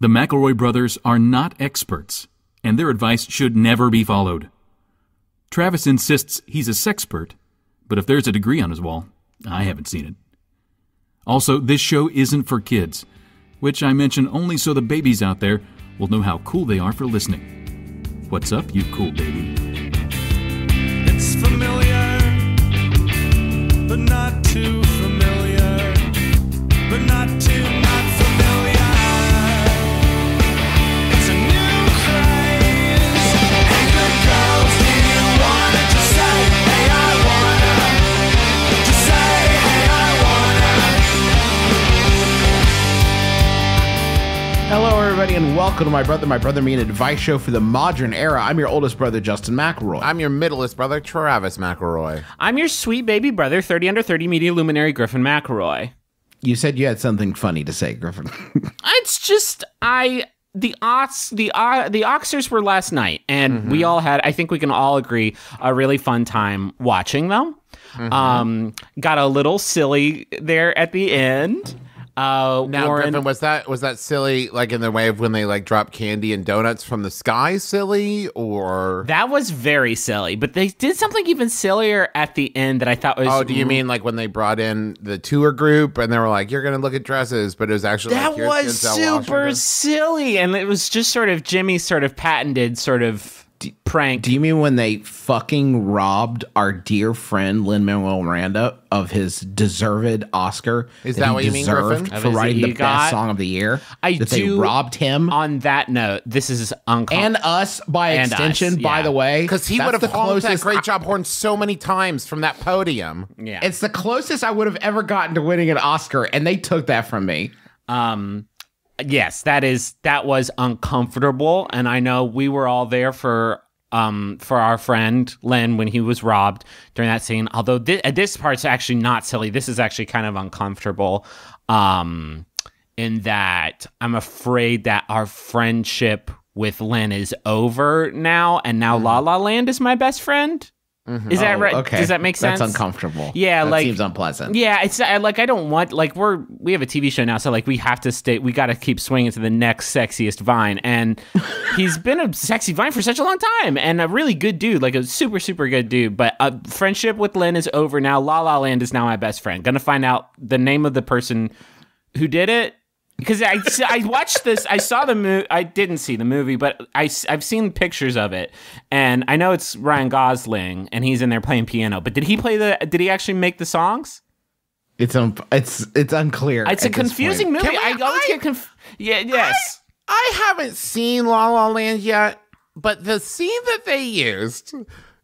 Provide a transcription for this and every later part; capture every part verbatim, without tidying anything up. The McElroy brothers are not experts, and their advice should never be followed. Travis insists he's a sexpert, but if there's a degree on his wall, I haven't seen it. Also, this show isn't for kids, which I mention only so the babies out there will know how cool they are for listening. What's up, you cool baby? It's familiar, but not too familiar, but not too not familiar. It's a new craze. Hey, good girls, do you wanna just say, hey, I wanna? Just say, hey, I wanna. Hello, everybody, and welcome to My Brother, My Brother Me, an advice show for the modern era. I'm your oldest brother, Justin McElroy. I'm your middleest brother, Travis McElroy. I'm your sweet baby brother, thirty under thirty media luminary, Griffin McElroy. You said you had something funny to say, Griffin. It's just I the Ox the uh, the Oxers were last night, and mm-hmm. we all had I think we can all agree a really fun time watching them. Mm-hmm. Um, got a little silly there at the end. Uh, now, Warren, Griffin, was that was that silly like in the way of when they like drop candy and donuts from the sky? Silly or that was very silly. But they did something even sillier at the end that I thought was. Oh, do you mean like when they brought in the tour group and they were like, "You're gonna look at dresses," but it was actually that like, was Denzel super Washington. Silly, and it was just sort of Jimmy's sort of patented sort of do, prank. Do you mean when they fucking robbed our dear friend Lin-Manuel Miranda of his deserved Oscar? Is that, that what you mean, Griffin? For writing the best song of the year? I that do. They robbed him. On that note, this is uncomfortable. And us, by and extension, us, yeah. by the way. Because he would have closed that great job horn so many times from that podium. Yeah. It's the closest I would have ever gotten to winning an Oscar, and they took that from me. Um... Yes, that is that was uncomfortable, and I know we were all there for um for our friend Lynn when he was robbed during that scene. Although th this part's actually not silly, this is actually kind of uncomfortable. Um, in that I'm afraid that our friendship with Lynn is over now, and now mm-hmm. La La Land is my best friend. Mm-hmm. Is that oh, right? Okay. Does that make sense? That's uncomfortable. Yeah, that like seems unpleasant. Yeah, it's I, like I don't want like we're we have a T V show now, so like we have to stay. We got to keep swinging to the next sexiest vine, and he's been a sexy vine for such a long time, and a really good dude, like a super super good dude. But a uh, friendship with Lynn is over now. La La Land is now my best friend. Gonna find out the name of the person who did it. Because I, I watched this, I saw the movie, I didn't see the movie, but I, I've seen pictures of it, and I know it's Ryan Gosling, and he's in there playing piano, but did he play the, did he actually make the songs? It's um, it's it's unclear. It's a confusing movie. I always get confused. Yeah, yes. I, I haven't seen La La Land yet, but the scene that they used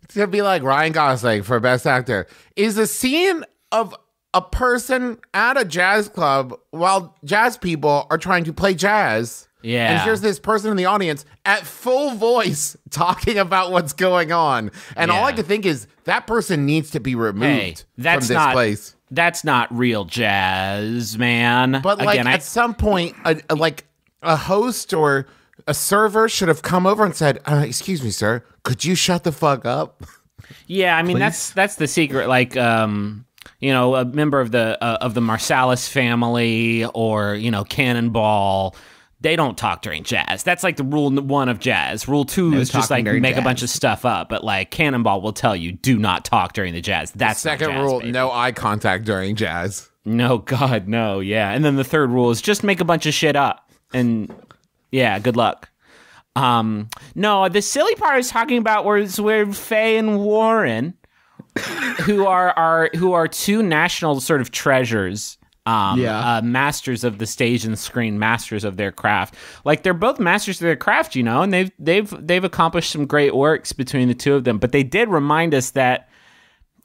to be like Ryan Gosling for Best Actor is a scene of a person at a jazz club while jazz people are trying to play jazz. Yeah. And here's this person in the audience at full voice talking about what's going on. And yeah. all I could think is that person needs to be removed hey, that's from this not, place. That's not real jazz, man. But like Again, at I... some point, a, a, like a host or a server should have come over and said, uh, excuse me, sir, could you shut the fuck up? Yeah. I mean, Please? that's, that's the secret. Like, um, you know, a member of the uh, of the Marsalis family or, you know, Cannonball, they don't talk during jazz. That's like the rule one of jazz. Rule two no is just like make jazz. a bunch of stuff up. But like Cannonball will tell you, do not talk during the jazz. That's the second not jazz, rule. Baby. No eye contact during jazz. No, God, no. Yeah. And then the third rule is just make a bunch of shit up. And yeah, good luck. Um, no, the silly part I was talking about was where Faye and Warren... who are are who are two national sort of treasures, um, yeah. uh, masters of the stage and screen, masters of their craft. Like they're both masters of their craft, you know, and they've they've they've accomplished some great works between the two of them. But they did remind us that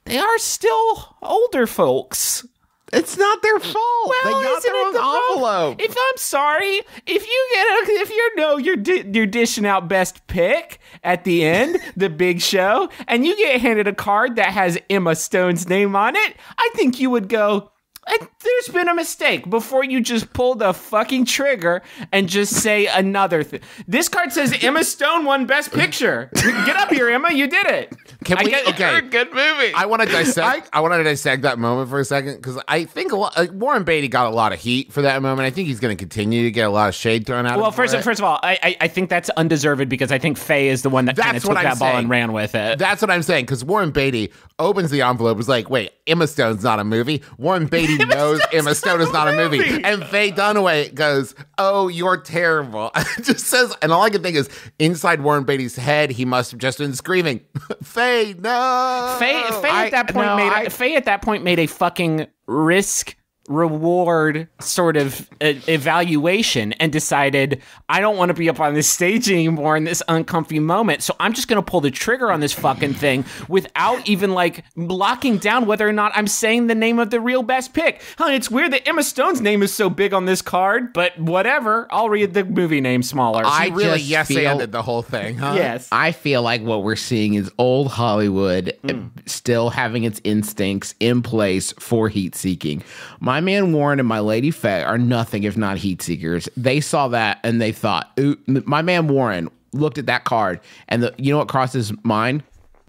they are still older folks. It's not their fault. Well, they got their own the envelope. If I'm sorry, if you get a, if you know you're di you're dishing out best pick at the end, the big show, and you get handed a card that has Emma Stone's name on it, I think you would go, there's been a mistake before you just pull the fucking trigger and just say another thing. This card says Emma Stone won Best Picture. Get up here, Emma. You did it. Can I we? Get, okay, a good movie. I want to dissect. I, I want to dissect that moment for a second because I think a lot, like, Warren Beatty got a lot of heat for that moment. I think he's going to continue to get a lot of shade thrown out. Well, of first, first of all, I, I I think that's undeserved because I think Faye is the one that kind of took I'm that saying. ball and ran with it. That's what I'm saying because Warren Beatty opens the envelope, was like, wait, Emma Stone's not a movie. Warren Beatty knows Emma Stone is not a movie. And Faye Dunaway goes, oh, you're terrible. Just says, and all I can think is, inside Warren Beatty's head, he must have just been screaming, Faye, no. Faye, Faye I, at that point no, made I, Faye at that point made a fucking risk reward sort of evaluation and decided, I don't want to be up on this stage anymore in this uncomfy moment, so I'm just going to pull the trigger on this fucking thing without even, like, blocking down whether or not I'm saying the name of the real best pick. Huh, it's weird that Emma Stone's name is so big on this card, but whatever. I'll read the movie name smaller. So I really yes-anded the whole thing, huh? Yes. I feel like what we're seeing is old Hollywood mm. still having its instincts in place for heat-seeking. My My man Warren and my lady Faye are nothing if not heat seekers. They saw that and they thought, ooh, my man Warren looked at that card and the, you know what crossed his mind?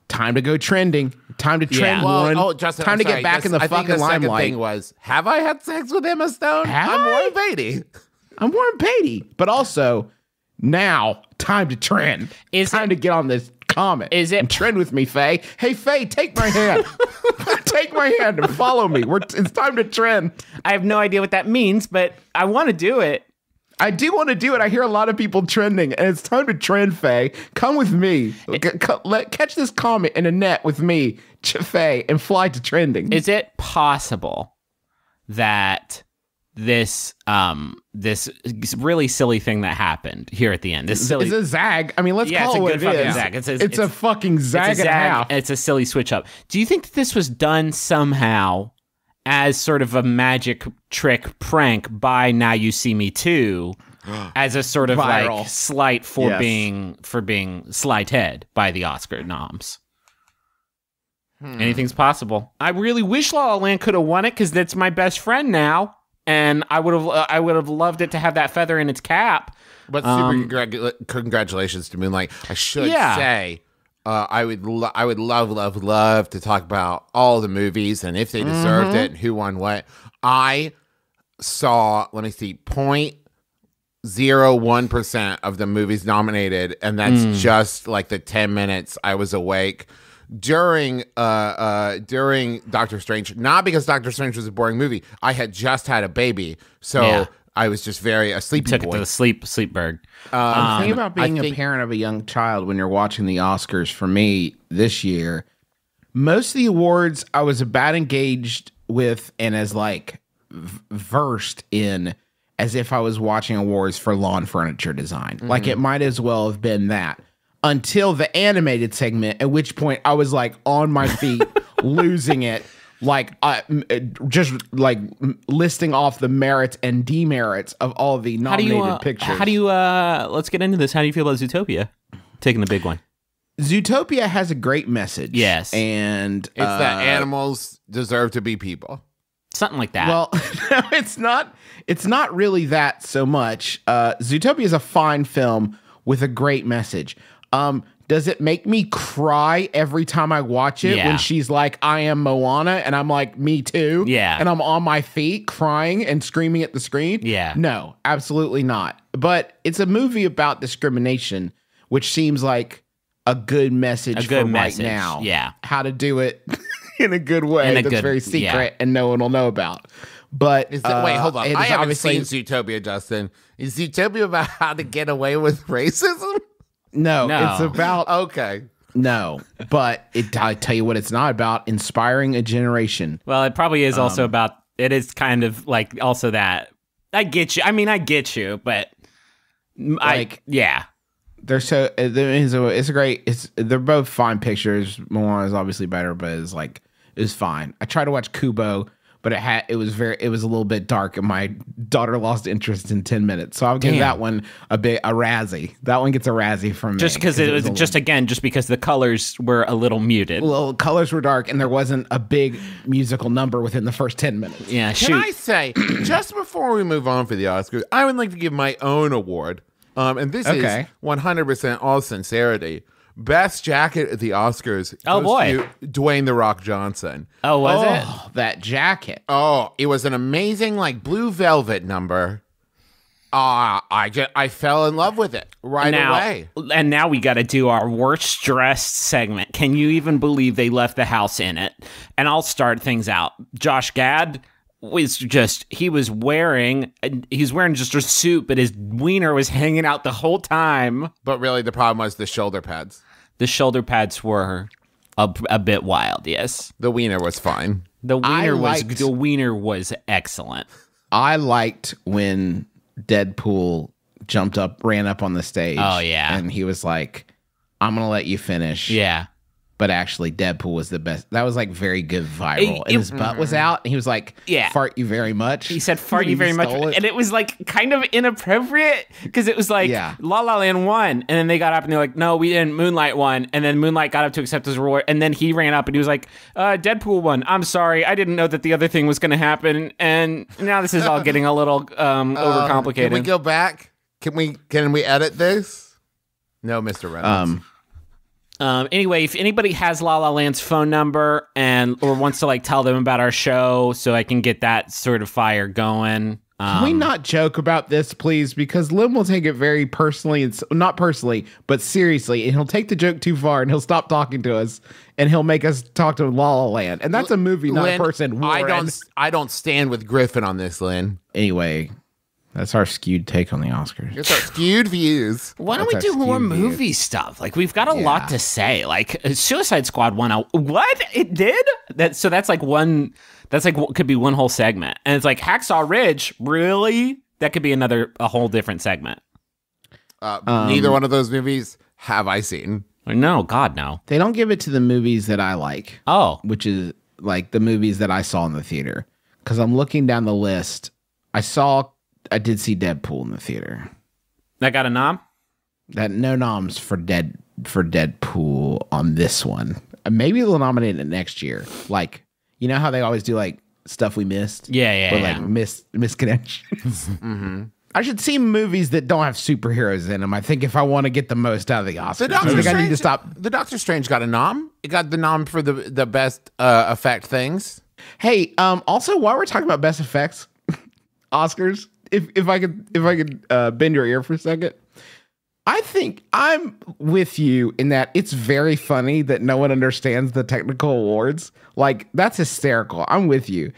Time to go trending. Time to trend, yeah. Warren. Well, oh, Justin, Time I'm to sorry. get back this, in the I fucking the limelight. Thing was, have I had sex with Emma Stone? Have I'm I? Warren Beatty. I'm Warren Beatty. But also, now, time to trend. Is time it, to get on this comet. Is it? And trend with me, Faye. Hey, Faye, take my hand. Take my hand and follow me. We're it's time to trend. I have no idea what that means, but I want to do it. I do want to do it. I hear a lot of people trending, and it's time to trend, Faye. Come with me. It, Let, catch this comet in a net with me, Faye, and fly to trending. Is it possible that this um this really silly thing that happened here at the end, this silly, it's a zag, I mean, let's yeah, call it what it is, zag. It's, a, it's, it's a fucking zag, it's a, zag and half. It's a silly switch up. Do you think that this was done somehow as sort of a magic trick prank by Now You See Me Too as a sort of Viral. like slight for yes. being for being slighted by the Oscar noms? hmm. Anything's possible. I really wish La La Land could have won it because that's my best friend now. And I would have, uh, I would have loved it to have that feather in its cap. But um, super congr congratulations to Moonlight. I should yeah. say, uh, I would, I would love, love, love to talk about all the movies and if they deserved mm-hmm. it and who won what. I saw, let me see, point zero one percent of the movies nominated, and that's mm. just like the ten minutes I was awake. During uh, uh, during Doctor Strange, not because Doctor Strange was a boring movie. I had just had a baby, so yeah. I was just very asleep. Took boy. it to the sleep, sleep bird. Um, um, think about being I a think, parent of a young child when you're watching the Oscars. For me this year, most of the awards I was about engaged with and as like versed in as if I was watching awards for lawn furniture design. Mm-hmm. Like it might as well have been that. Until the animated segment, at which point I was like on my feet, losing it, like I, just like listing off the merits and demerits of all the nominated how do you, uh, pictures. How do you, uh, let's get into this. How do you feel about Zootopia? Taking the big one. Zootopia has a great message. Yes. And it's uh, that animals deserve to be people. Something like that. Well, no, it's not, it's not really that so much. Uh, Zootopia is a fine film with a great message. Um, does it make me cry every time I watch it yeah. when she's like, I am Moana, and I'm like, me too? Yeah. And I'm on my feet crying and screaming at the screen? Yeah. No, absolutely not. But it's a movie about discrimination, which seems like a good message a good for message. right now. Yeah. How to do it in a good way a that's good, very secret yeah. and no one will know about. But is that, uh, wait, hold on. I haven't seen Zootopia, Justin. Is Zootopia about how to get away with racism? No, no, it's about okay. No, but it, I tell you what, it's not about inspiring a generation. Well, it probably is also um, about. It is kind of like also that. I get you. I mean, I get you, but like, I, yeah, they're so. It's a, it's a great. It's they're both fine pictures. Moana is obviously better, but it's like it's fine. I try to watch Kubo, but it had it was very it was a little bit dark, and my daughter lost interest in ten minutes. So I'll give Damn. that one a bit a Razzie. That one gets a Razzie from me. Just because it, it was, was just little, again just because the colors were a little muted. Well, colors were dark, and there wasn't a big musical number within the first ten minutes. Yeah, shoot. Can I say just before we move on for the Oscars, I would like to give my own award. Um, and this okay. is one hundred percent all sincerity. Best jacket at the Oscars. Oh boy, Dwayne the Rock Johnson. Oh, was oh, it that jacket? Oh, it was an amazing like blue velvet number. Ah, uh, I just I fell in love with it right now, away. And now we got to do our worst dressed segment. Can you even believe they left the house in it? And I'll start things out. Josh Gad was just he was wearing he's wearing just a suit, but his wiener was hanging out the whole time. But really, the problem was the shoulder pads. The shoulder pads were a, a bit wild. Yes, the wiener was fine. The wiener liked, was the wiener was excellent. I liked when Deadpool jumped up, ran up on the stage. Oh yeah, and he was like, "I'm gonna let you finish." Yeah, but actually, Deadpool was the best. That was like very good viral. It, and his it, butt was out, and he was like, "Yeah, fart you very much." He said, "Fart you very much," it. and it was like kind of inappropriate because it was like yeah. La La Land won, and then they got up and they're like, "No, we didn't." Moonlight won, and then Moonlight got up to accept his reward, and then he ran up and he was like, uh, "Deadpool won. I'm sorry, I didn't know that the other thing was going to happen, and now this is all getting a little um, overcomplicated." Uh, can we go back? Can we? Can we edit this? No, Mister Reynolds. Um, Um, anyway, if anybody has La La Land's phone number and or wants to like tell them about our show, so I can get that sort of fire going. Um, can we not joke about this, please? Because Lin will take it very personally, and not personally, but seriously, and he'll take the joke too far, and he'll stop talking to us, and he'll make us talk to La La Land, and that's a movie, not Lin, a person. Warren. I don't, I don't stand with Griffin on this, Lin. Anyway. That's our skewed take on the Oscars. It's our skewed views. Why don't That's we do more movie views. stuff? Like, we've got a yeah. lot to say. Like, Suicide Squad won a... What? It did? That So that's like one... That's like what could be one whole segment. And it's like, Hacksaw Ridge? Really? That could be another... A whole different segment. Uh, um, neither one of those movies have I seen. No, God, no. They don't give it to the movies that I like. Oh. Which is, like, the movies that I saw in the theater. Because I'm looking down the list. I saw... I did see Deadpool in the theater. That got a nom? That no noms for dead for Deadpool on this one. Maybe they'll nominate it next year. Like, you know how they always do like stuff we missed? Yeah, yeah. Or yeah. like miss misconnections. mm-hmm. I should see movies that don't have superheroes in them. I think if I want to get the most out of the Oscars, the Doctor I think Strange, I need to stop. The Doctor Strange got a nom. It got the nom for the the best uh, effect things. Hey, um, also while we're talking about best effects, Oscars. If if I could if I could uh, bend your ear for a second, I think I'm with you in that it's very funny that no one understands the technical awards. Like, that's hysterical. I'm with you.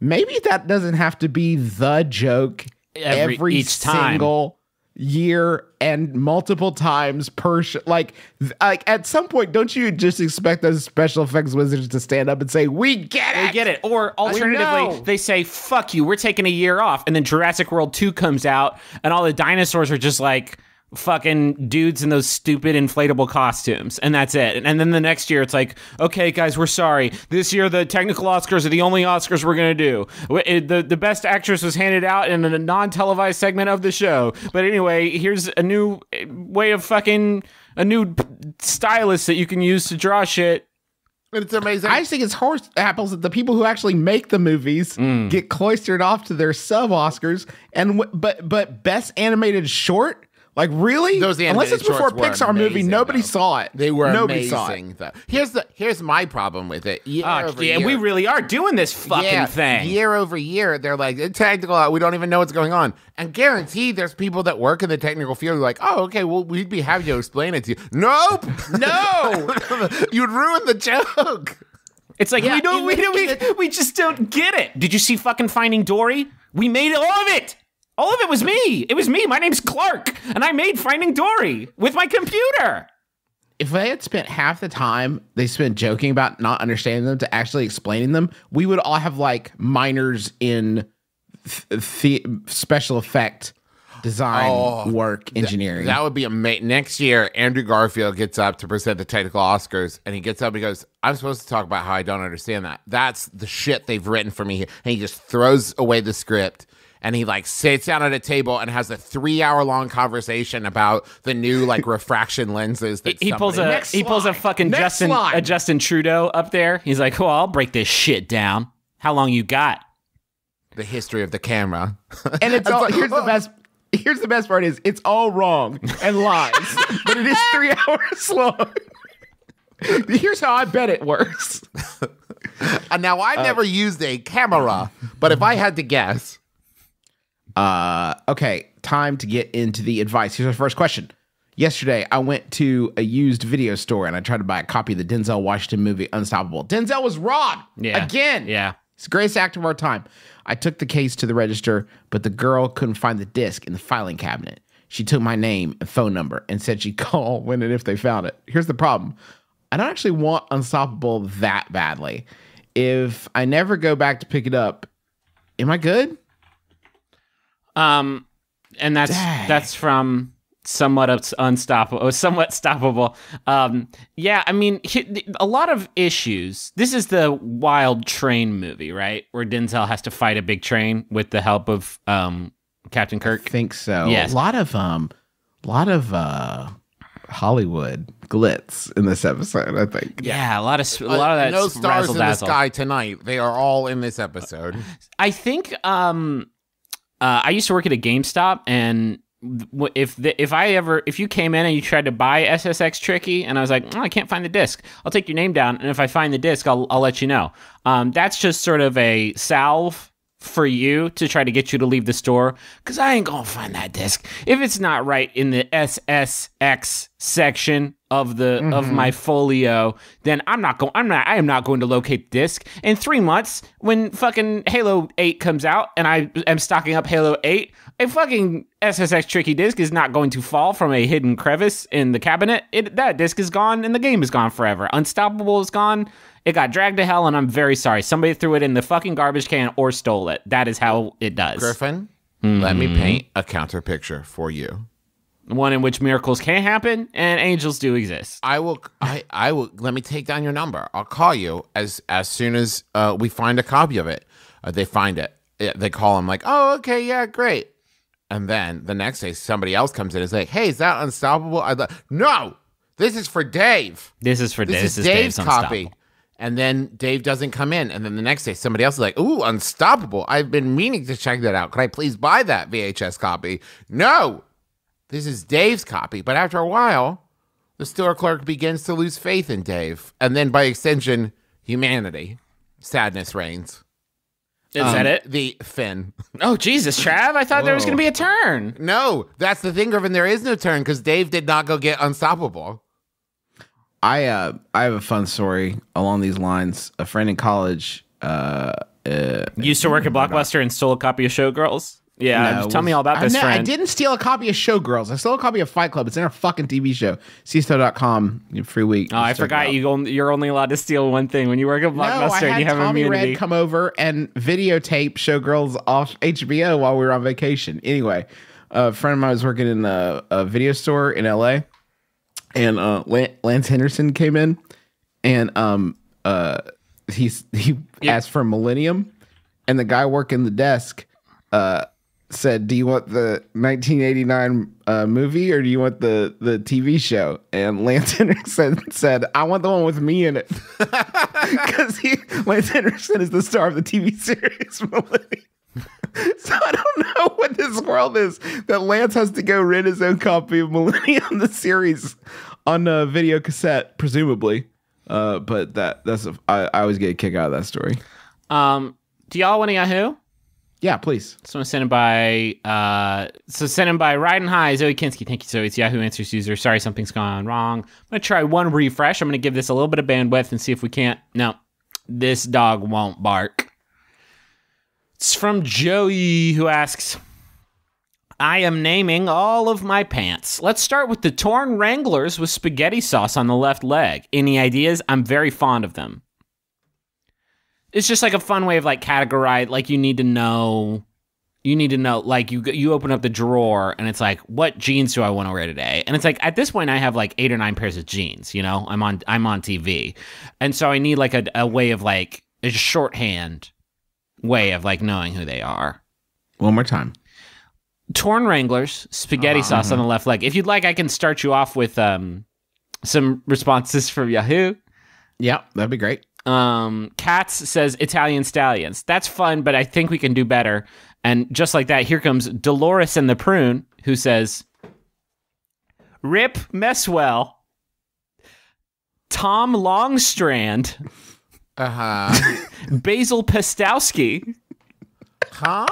Maybe that doesn't have to be the joke every, every each time. single year and multiple times per sh like like at some point, don't you just expect those special effects wizards to stand up and say, "We get it, we get it," or alternatively they say, "Fuck you, we're taking a year off," and then Jurassic World two comes out and all the dinosaurs are just like fucking dudes in those stupid inflatable costumes, and that's it. And then the next year it's like, "Okay guys, we're sorry, this year the technical Oscars are the only Oscars we're gonna do. The the best actress was handed out in a non-televised segment of the show, but anyway, here's a new way of fucking a new stylus that you can use to draw shit." It's amazing. I just think it's horse apples that the people who actually make the movies mm. get cloistered off to their sub Oscars. And but but best animated short. Like, really? Those Unless it's before a Pixar amazing, movie, nobody though. saw it. They were nobody amazing, saw it. Though. Here's the here's my problem with it. Year uh, over yeah, year, we really are doing this fucking yeah, thing. Year over year, they're like, technical, we don't even know what's going on. And guaranteed, there's people that work in the technical field who are like, "Oh, okay, well, we'd be happy to explain it to you." Nope! No! You'd ruin the joke. It's like, yeah, we don't, we, don't we, we just don't get it. Did you see fucking Finding Dory? We made all of it! All of it was me. It was me. My name's Clark, and I made Finding Dory with my computer. If they had spent half the time they spent joking about not understanding them to actually explaining them, we would all have like minors in th th special effect design, oh, work, engineering. That, that would be amazing. Next year, Andrew Garfield gets up to present the technical Oscars, and he gets up and he goes, I'm supposed to talk about how I don't understand that. That's the shit they've written for me here. And he just throws away the script, and he like sits down at a table and has a three-hour-long conversation about the new like refraction lenses. That he pulls a he pulls a fucking Justin a Justin Trudeau up there. He's like, "Well, I'll break this shit down. How long you got?" The history of the camera. And it's all, here's the best. Here's the best part is it's all wrong and lies, but it is three hours long. Here's how I bet it works. And now I've uh, never used a camera, but if I had to guess. Uh, okay, time to get into the advice. Here's our first question. Yesterday, I went to a used video store and I tried to buy a copy of the Denzel Washington movie, Unstoppable. Denzel was robbed yeah. again. Yeah. He's the greatest actor of our time. I took the case to the register, but the girl couldn't find the disc in the filing cabinet. She took my name and phone number and said she'd call when and if they found it. Here's the problem. I don't actually want Unstoppable that badly. If I never go back to pick it up, am I good? Um, and that's, Dang. that's from somewhat unstoppable, somewhat stoppable. Um, yeah, I mean, he, a lot of issues. This is the wild train movie, right? Where Denzel has to fight a big train with the help of, um, Captain Kirk. I think so. Yes. A lot of, um, a lot of, uh, Hollywood glitz in this episode, I think. Yeah, a lot of a lot of that. No stars in the sky tonight. They are all in this episode. I think, um, Uh, I used to work at a GameStop, and if the, if I ever if you came in and you tried to buy S S X Tricky, and I was like, oh, I can't find the disc, I'll take your name down, and if I find the disc, I'll I'll let you know. Um, that's just sort of a salve for you to try to get you to leave the store, because I ain't gonna find that disc if it's not right in the S S X section of the mm-hmm. of my folio. Then I'm not going. I'm not. I am not going to locate the disc in three months when fucking Halo eight comes out, and I am stocking up Halo eight. A fucking S S X Tricky disc is not going to fall from a hidden crevice in the cabinet. It, that disc is gone, and the game is gone forever. Unstoppable is gone. It got dragged to hell, and I'm very sorry. Somebody threw it in the fucking garbage can or stole it. That is how it does. Griffin, mm-hmm. let me paint a counter picture for you. One in which miracles can happen and angels do exist. I will. I. I will. Let me take down your number. I'll call you as as soon as uh, we find a copy of it. Uh, they find it. it. They call him like, oh, okay, yeah, great. And then the next day, somebody else comes in and is like, hey, is that Unstoppable? I like, no, this is for Dave. This is for this Dave. Is this is Dave's, Dave's copy. And then Dave doesn't come in. And then the next day, somebody else is like, ooh, Unstoppable. I've been meaning to check that out. Could I please buy that V H S copy? No. This is Dave's copy, but after a while, the store clerk begins to lose faith in Dave, and then by extension, humanity. Sadness reigns. Is um, that it? The Finn. Oh, Jesus, Trav. I thought Whoa. there was going to be a turn. No, that's the thing, Griffin. There is no turn because Dave did not go get Unstoppable. I uh, I have a fun story along these lines. A friend in college uh, uh, used to work at Blockbuster and stole a copy of Showgirls. Yeah, no, just tell me all about this, I, friend. I didn't steal a copy of Showgirls. I stole a copy of Fight Club. It's in our fucking T V show. C S T O dot com, free week. Oh, I forgot you only, you're only allowed to steal one thing when you work at Blockbuster no, and you have Tommy immunity. Red come over and videotape Showgirls off H B O while we were on vacation. Anyway, a friend of mine was working in a, a video store in L A, and uh, Lance Henderson came in, and um, uh, he's, he yeah. asked for Millennium, and the guy working the desk uh. said, do you want the nineteen eighty-nine uh, movie or do you want the, the T V show? And Lance Henderson said, I want the one with me in it. Because Lance Henderson is the star of the T V series. So I don't know what this world is that Lance has to go rent his own copy of Millennium, the series, on a video cassette, presumably. Uh, but that that's a, I, I always get a kick out of that story. Um, do y'all want to Yahoo? Yeah, please. So sent in by uh, so sent in by Riding High, Zoe Kinski. Thank you, Zoe. It's Yahoo Answers user. Sorry, something's gone wrong. I'm gonna try one refresh. I'm gonna give this a little bit of bandwidth and see if we can't. No, this dog won't bark. It's from Joey, who asks, "I am naming all of my pants. Let's start with the torn Wranglers with spaghetti sauce on the left leg. Any ideas? I'm very fond of them." It's just like a fun way of like categorize, like you need to know You need to know, like, you you open up the drawer and it's like, what jeans do I want to wear today? And it's like, at this point, I have like eight or nine pairs of jeans. You know, I'm on I'm on T V, and so I need like a, a way of like a shorthand way of like knowing who they are. One more time. Torn Wranglers, spaghetti uh, sauce mm-hmm. on the left leg. If you'd like, I can start you off with um some responses from Yahoo. Yeah, that'd be great. Um, Katz says Italian stallions. That's fun, but I think we can do better. And just like that, here comes Dolores and the Prune, who says, Rip Messwell, Tom Longstrand, uh-huh. Basil Pestowski, huh?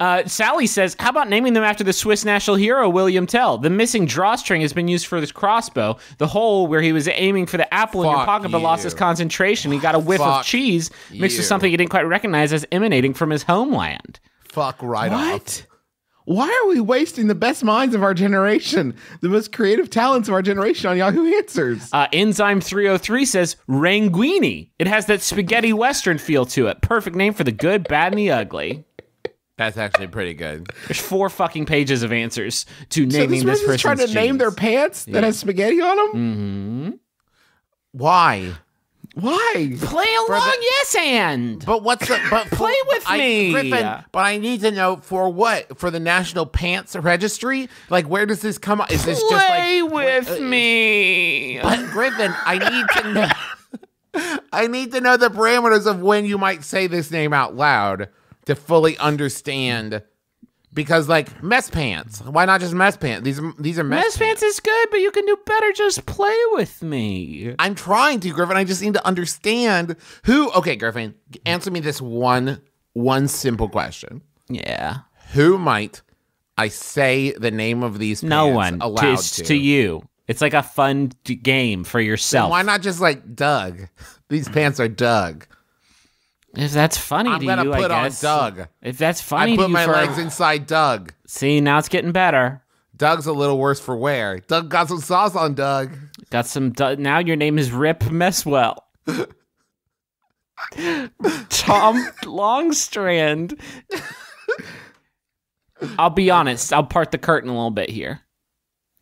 Uh, Sally says, how about naming them after the Swiss national hero, William Tell? The missing drawstring has been used for this crossbow. The hole where he was aiming for the apple Fuck in your pocket, but you. lost his concentration. He got a whiff Fuck of cheese mixed you. with something he didn't quite recognize as emanating from his homeland. Fuck right what? off. Why are we wasting the best minds of our generation, the most creative talents of our generation on Yahoo Answers? Uh, Enzyme three oh three says Ranguini. It has that spaghetti Western feel to it. Perfect name for the good, bad, and the ugly. That's actually pretty good. There's four fucking pages of answers to naming so this, this person's trying to jeans. name their pants yeah. that has spaghetti on them? Mm-hmm. Why? Why? Play along, the, yes, and. But what's the... But play with I, me. Griffin, but I need to know for what? For the National Pants Registry? Like, where does this come up? Is this just like... Play with what, uh, me. But, Griffin, I need to know... I need to know the parameters of when you might say this name out loud. To fully understand, because like mess pants, why not just mess pants? These are these are mess, mess pants. Mess pants is good, but you can do better. Just play with me. I'm trying to, Griffin. I just need to understand who. Okay, Griffin, answer me this one one simple question. Yeah. Who might I say the name of these? Pants no one. Allowed to, to you. It's like a fun game for yourself. Then why not just like Doug? These pants are Doug. If that's funny I'm to gonna you, put I guess. on Doug. If that's funny to you, I put my for... legs inside Doug. See, now it's getting better. Doug's a little worse for wear. Doug got some sauce on Doug. Got some. Du now your name is Rip Messwell. Tom Longstrand. I'll be honest. I'll part the curtain a little bit here.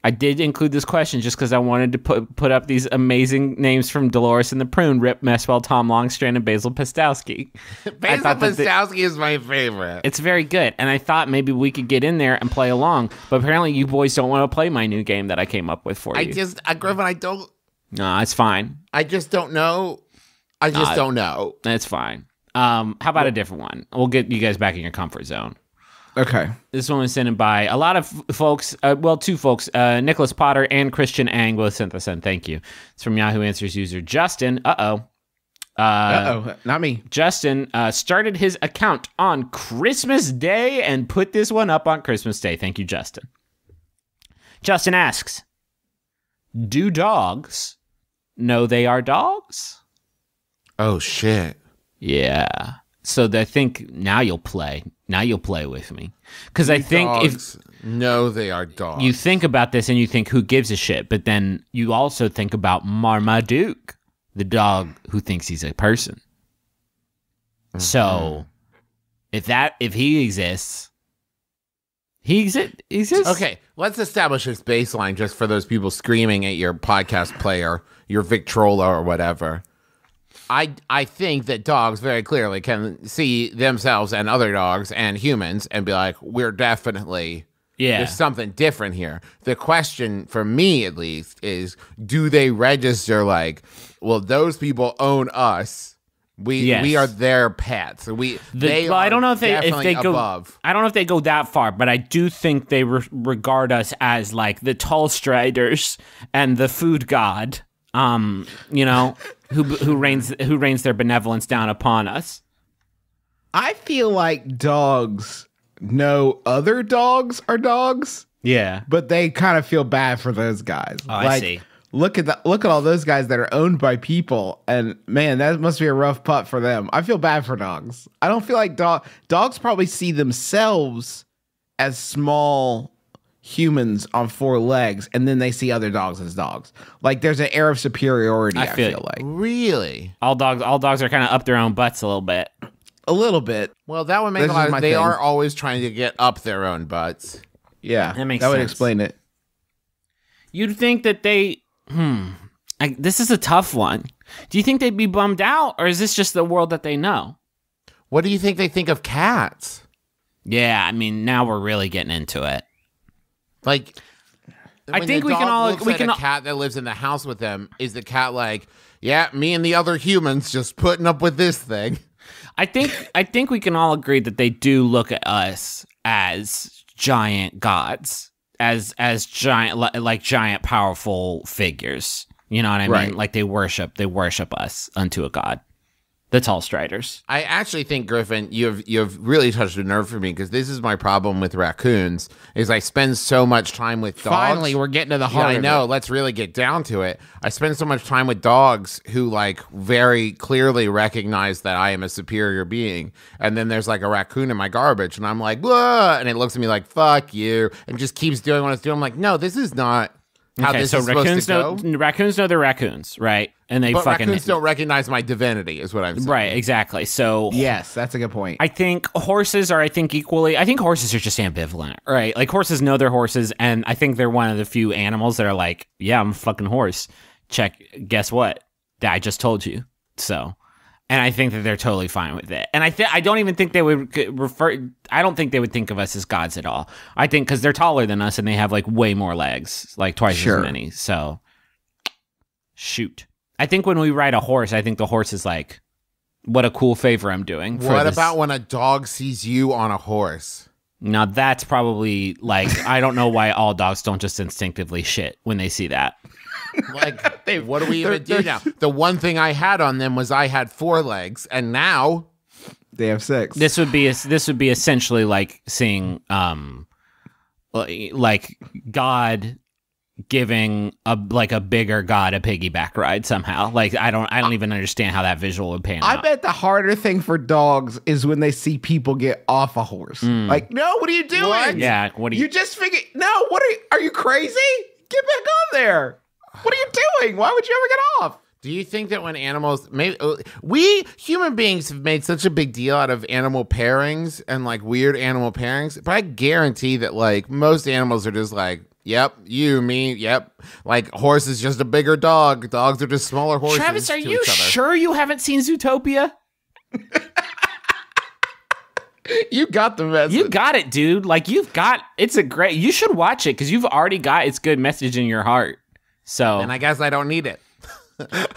I did include this question just because I wanted to put put up these amazing names from Dolores and the Prune, Rip Messwell, Tom Longstrand, and Basil Pestowski. Basil Pestowski is my favorite. It's very good, and I thought maybe we could get in there and play along, but apparently you boys don't want to play my new game that I came up with for I you. I just, I, Griffin, I don't... No, it's fine. I just don't know. I just uh, don't know. That's fine. Um, how about a different one? We'll get you guys back in your comfort zone. Okay. This one was sent in by a lot of folks, uh, well, two folks, uh, Nicholas Potter and Christian Ang both sent this in. Thank you. It's from Yahoo Answers user Justin. Uh-oh. Uh, Uh-oh, not me. Justin uh, started his account on Christmas Day and put this one up on Christmas Day. Thank you, Justin. Justin asks, do dogs know they are dogs? Oh, shit. Yeah. So I think now you'll play. Now you'll play with me. Because I think dogs if... know they are dogs. You think about this and you think, who gives a shit? But then you also think about Marmaduke, the dog who thinks he's a person. Mm-hmm. So if that if he exists, he exi exists. Okay, let's establish this baseline just for those people screaming at your podcast player, your Victrola or whatever. I, I think that dogs very clearly can see themselves and other dogs and humans and be like, we're definitely, yeah. there's something different here. The question, for me at least, is do they register like, well, those people own us. We yes. we are their pets. We the, they well, are I don't know if they if they go above. I don't know if they go that far, but I do think they re regard us as like the tall striders and the food god. Um, you know, who who rains who rains their benevolence down upon us. I feel like dogs know other dogs are dogs. Yeah, but they kind of feel bad for those guys. Oh, like, I see. Look at the look at all those guys that are owned by people, and man, that must be a rough putt for them. I feel bad for dogs. I don't feel like dog dogs probably see themselves as small. Humans on four legs, and then they see other dogs as dogs. Like there's an air of superiority. I feel, I feel like really all dogs, all dogs are kind of up their own butts a little bit. A little bit. Well, that would make this a lot of sense. They thing. are always trying to get up their own butts. Yeah, that, makes that sense. would explain it. You'd think that they... Hmm. I, this is a tough one. Do you think they'd be bummed out, or is this just the world that they know? What do you think they think of cats? Yeah, I mean, now we're really getting into it. Like... When I think we can all. We can. A cat that lives in the house with them, is the cat like, yeah, me and the other humans just putting up with this thing? I think. I think we can all agree that they do look at us as giant gods, as as giant like giant powerful figures. You know what I right. mean? Like they worship. They worship us unto a god. The Tall Striders. I actually think, Griffin, you've you've really touched a nerve for me, because this is my problem with raccoons. Is I spend so much time with dogs. Finally, we're getting to the heart. Yeah, I know. It. Let's really get down to it. I spend so much time with dogs who like very clearly recognize that I am a superior being, and then there's like a raccoon in my garbage, and I'm like, whoa, and it looks at me like, fuck you, and just keeps doing what it's doing. I'm like, no, this is not. How okay, this so is raccoons know go. raccoons know they're raccoons, right? And they but fucking raccoons don't recognize my divinity, is what I'm saying. Right, exactly. So yes, that's a good point. I think horses are, I think equally. I think horses are just ambivalent, right? Like horses know they're horses, and I think they're one of the few animals that are like, yeah, I'm a fucking horse. Check, guess what? I just told you. So, and I think that they're totally fine with it. And I th I don't even think they would refer. I don't think they would think of us as gods at all. I think because they're taller than us and they have like way more legs, like twice sure. as many. So, shoot. I think when we ride a horse, I think the horse is like, what a cool favor I'm doing. For what this. about when a dog sees you on a horse? Now, that's probably like, I don't know why all dogs don't just instinctively shit when they see that. Like, they, what do we even do now? The one thing I had on them was I had four legs, and now they have six. This would be, this would be essentially like seeing um, like God... giving a like a bigger god a piggyback ride somehow. Like I don't I don't even understand how that visual would pan out. I bet the harder thing for dogs is when they see people get off a horse. Mm. Like, no, what are you doing? What? Yeah, what are you? You just figure no, what are you, are you crazy? Get back on there. What are you doing? Why would you ever get off? Do you think that when animals, maybe we human beings have made such a big deal out of animal pairings and like weird animal pairings, but I guarantee that like most animals are just like, yep, you, me, yep. Like horse is just a bigger dog. Dogs are just smaller horses. Travis, are you sure you haven't seen Zootopia? You got the message. You got it, dude. Like you've got. It's a great. You should watch it because you've already got its good message in your heart. So, and I guess I don't need it.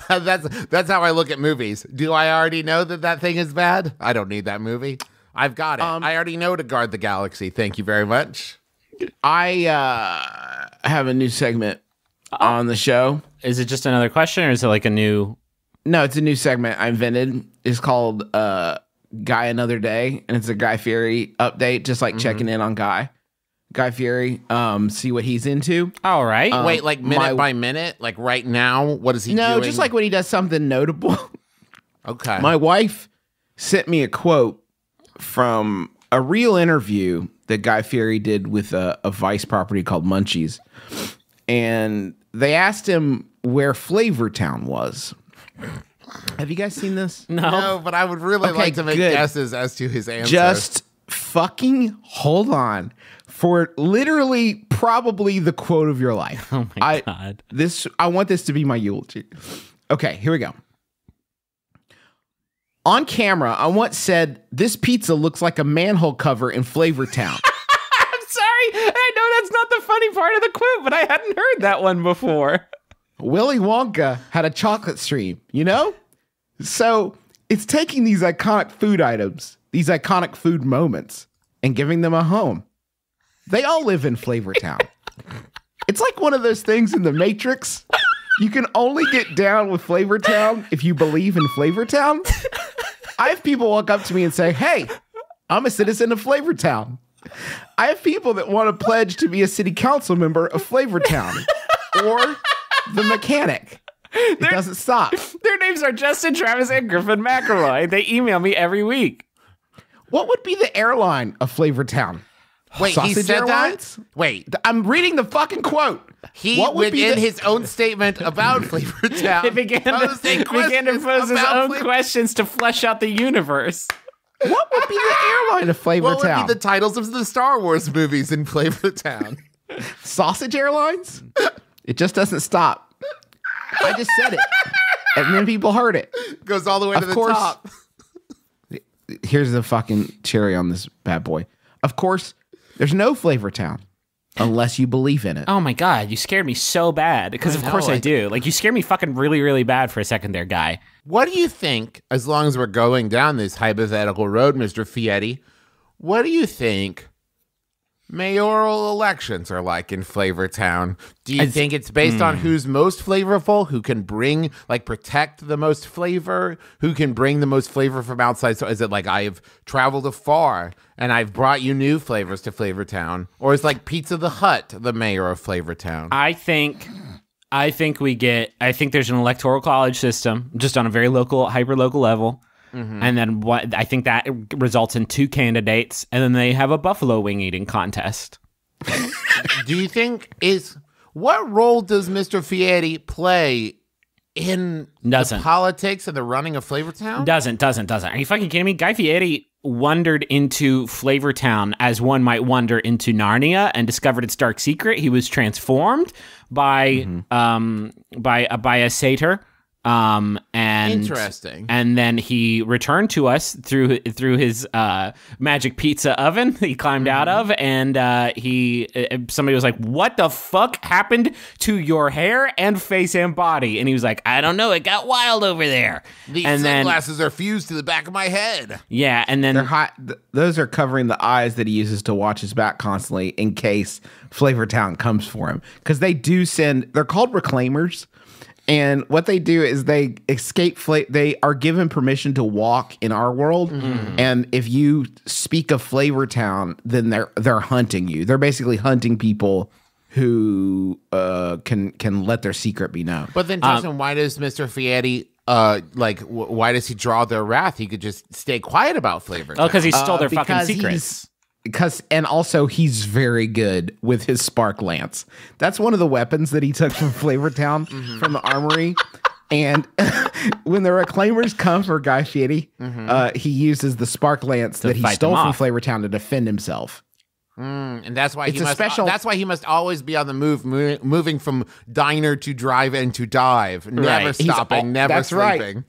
that's that's how I look at movies. Do I already know that that thing is bad? I don't need that movie. I've got it. Um, I already know to guard the galaxy. Thank you very much. I uh, have a new segment uh, on the show. Is it just another question, or is it like a new? No, it's a new segment I invented. It's called uh, Guy Another Day, and it's a Guy Fieri update, just like mm-hmm. checking in on Guy. Guy Fieri, um, see what he's into. All right. Um, Wait, like minute my, by minute? Like right now? What is he no, doing? No, just like when he does something notable. Okay. My wife sent me a quote from a real interview that Guy Fieri did with a, a Vice property called Munchies. And they asked him where Flavortown was. Have you guys seen this? No. No, but I would really okay, like to make good. guesses as to his answer. Just fucking hold on for literally probably the quote of your life. Oh my I, God. This, I want this to be my eulogy. Okay, here we go. On camera, I once said, this pizza looks like a manhole cover in Flavortown. I'm sorry. I know that's not the funny part of the quote, but I hadn't heard that one before. Willy Wonka had a chocolate stream, you know? So it's taking these iconic food items, these iconic food moments, and giving them a home. They all live in Flavortown. It's like one of those things in The Matrix. You can only get down with Flavortown if you believe in Flavortown. I have people walk up to me and say, hey, I'm a citizen of Flavortown. I have people that want to pledge to be a city council member of Flavortown or the mechanic. It their, doesn't stop. Their names are Justin, Travis, and Griffin McElroy. They email me every week. What would be the airline of Flavortown? Wait, Sausage he said airlines? that? Wait, I'm reading the fucking quote. He, what would within be his own statement about Flavortown, began, began to pose his own Flavor... questions to flesh out the universe. What would be the airline of Flavortown? What would be the titles of the Star Wars movies in Flavortown? Sausage Airlines? It just doesn't stop. I just said it. And then people heard it. Goes all the way to the top. Here's the fucking cherry on this bad boy. Of course, there's no Flavortown unless you believe in it. Oh my God, you scared me so bad. Because of course I do. Like, you scared me fucking really, really bad for a second there, Guy. What do you think, as long as we're going down this hypothetical road, Mister Fieri, what do you think mayoral elections are like in Flavortown? Do you I think it's based mm. on who's most flavorful, who can bring, like, protect the most flavor, who can bring the most flavor from outside? So is it like, I've traveled afar and I've brought you new flavors to Flavortown? Or is like Pizza the Hut the mayor of Flavortown? I think, I think we get, I think there's an electoral college system just on a very local, hyper-local level. Mm-hmm. And then what I think that results in two candidates, and then they have a buffalo wing eating contest. Do you think is what role does Mister Fieri play in doesn't. the politics and the running of Flavortown? Doesn't, doesn't, doesn't. Are you fucking kidding me? Guy Fieri wandered into Flavortown as one might wander into Narnia and discovered its dark secret. He was transformed by mm-hmm. um by uh, by a satyr. Um and interesting. And then he returned to us through through his uh, magic pizza oven. He climbed mm-hmm. out of, and uh, he uh, somebody was like, "What the fuck happened to your hair and face and body?" And he was like, "I don't know. It got wild over there. These and sunglasses then, are fused to the back of my head." Yeah, and then they're hot. Th those are covering the eyes that he uses to watch his back constantly in case Flavortown comes for him, because they do send. They're called reclaimers. And what they do is they escape. Fla they are given permission to walk in our world, mm. and if you speak of Flavortown, then they're they're hunting you. They're basically hunting people who uh, can can let their secret be known. But then, Jason, um, why does Mister Fieri uh, like? W why does he draw their wrath? He could just stay quiet about Flavortown. Oh, because he stole uh, their fucking secrets. Because and also he's very good with his spark lance. That's one of the weapons that he took from Flavortown mm-hmm. from the armory. And when the reclaimers come for Guy Fieri, mm-hmm. uh, he uses the spark lance to that he stole from Flavortown to defend himself. Mm, and that's why it's he a must, special. That's why he must always be on the move, mo moving from diner to drive and to dive, never right. stopping, all, never that's sleeping. Right.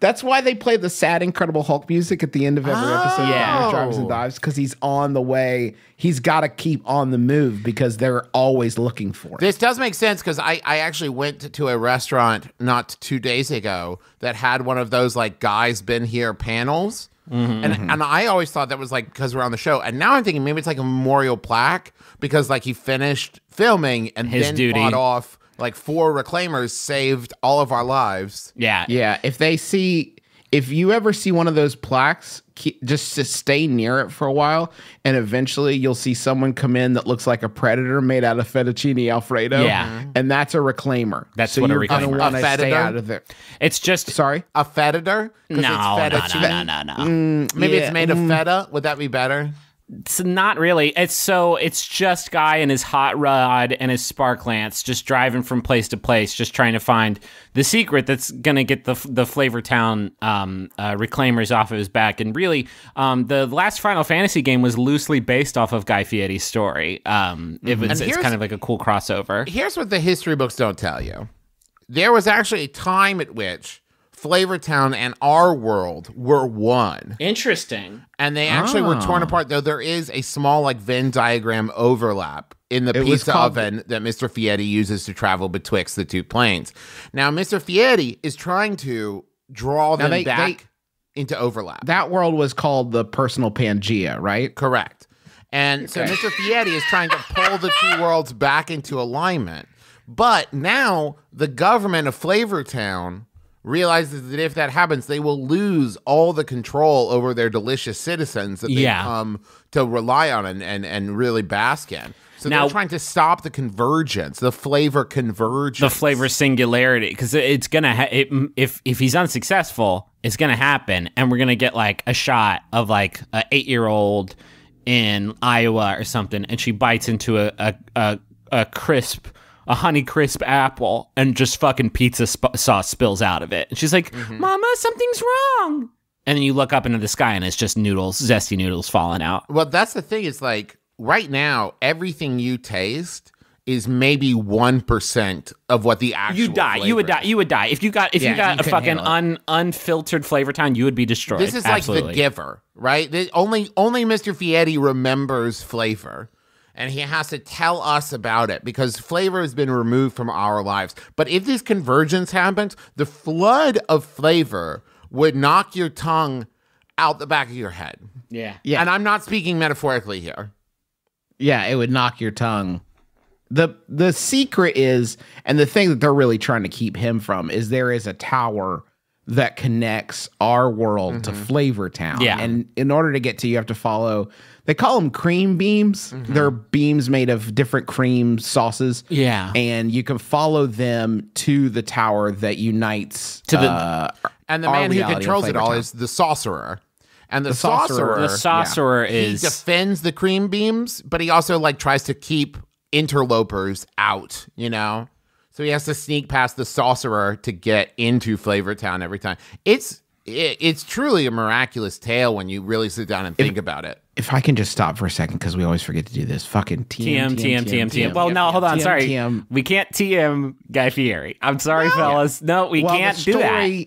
That's why they play the sad Incredible Hulk music at the end of every oh. episode of Drives and Dives, because he's on the way. He's got to keep on the move because they're always looking for it. This does make sense, because I, I actually went to, to a restaurant not two days ago that had one of those, like, Guy's Been Here panels. Mm-hmm. And and I always thought that was like because we're on the show, and now I'm thinking maybe it's like a memorial plaque because like he finished filming and His then duty. bought off like four reclaimers, saved all of our lives. Yeah, yeah. If they see, if you ever see one of those plaques, keep, just to stay near it for a while, and eventually you'll see someone come in that looks like a predator made out of fettuccine alfredo. Yeah, and that's a reclaimer. That's so what you're a reclaimer. Gonna a stay out of there. It's just sorry, a fettitor. No, it's no, no, no, no, no. Mm, Maybe yeah. it's made of mm. feta. Would that be better? It's not really. It's so it's just Guy and his hot rod and his spark lance just driving from place to place, just trying to find the secret that's gonna get the the Flavortown um, uh, reclaimers off of his back. And really, um, the last Final Fantasy game was loosely based off of Guy Fieri's story. Um, mm-hmm. It was it's kind of like a cool crossover. Here's what the history books don't tell you: there was actually a time at which Flavortown and our world were one. Interesting. And they actually oh. were torn apart, though there is a small like Venn diagram overlap in the it pizza oven that Mister Fieri uses to travel betwixt the two planes. Now, Mister Fieri is trying to draw them they, back they, into overlap. That world was called the personal Pangea, right? Correct. And okay. so Mister Fieri is trying to pull the two worlds back into alignment. But now the government of Flavortown realizes that if that happens, they will lose all the control over their delicious citizens that they yeah. come to rely on and, and, and really bask in. So now, they're trying to stop the convergence, the flavor convergence. The flavor singularity, because it's going to, ha it, if if he's unsuccessful, it's going to happen. And we're going to get like a shot of like an eight-year-old in Iowa or something, and she bites into a, a, a, a crisp a honey crisp apple, and just fucking pizza sp sauce spills out of it. And she's like, mm-hmm. Mama, something's wrong. And then you look up into the sky and it's just noodles, zesty noodles falling out. Well, that's the thing. It's like right now, everything you taste is maybe one percent of what the actual You die. Flavor. You would die. You would die. If you got if yeah, you got you a fucking un, unfiltered Flavortown, you would be destroyed. This is Absolutely. like The Giver, right? The, only, only Mister Fieri remembers flavor, and he has to tell us about it because flavor has been removed from our lives. But if this convergence happens, the flood of flavor would knock your tongue out the back of your head. Yeah. yeah. And I'm not speaking metaphorically here. Yeah, it would knock your tongue. The the secret is, and the thing that they're really trying to keep him from, is there is a tower that connects our world mm-hmm. to Flavortown. Yeah. And in order to get to, you have to follow, they call them cream beams. Mm-hmm. They're beams made of different cream sauces. Yeah. And you can follow them to the tower that unites. To the, uh, and the man who controls it all is the sorcerer. And the, the sorcerer. sorcerer. The sorcerer yeah. is. He defends the cream beams, but he also like tries to keep interlopers out, you know, so he has to sneak past the sorcerer to get into Flavortown every time. It's it, it's truly a miraculous tale when you really sit down and think if, about it. If I can just stop for a second, because we always forget to do this. Fucking T M T M T M T M. T M, T M, T M. Well, no, hold on. T M, sorry, T M. We can't T M Guy Fieri. I'm sorry, no. fellas. No, we well, can't story, do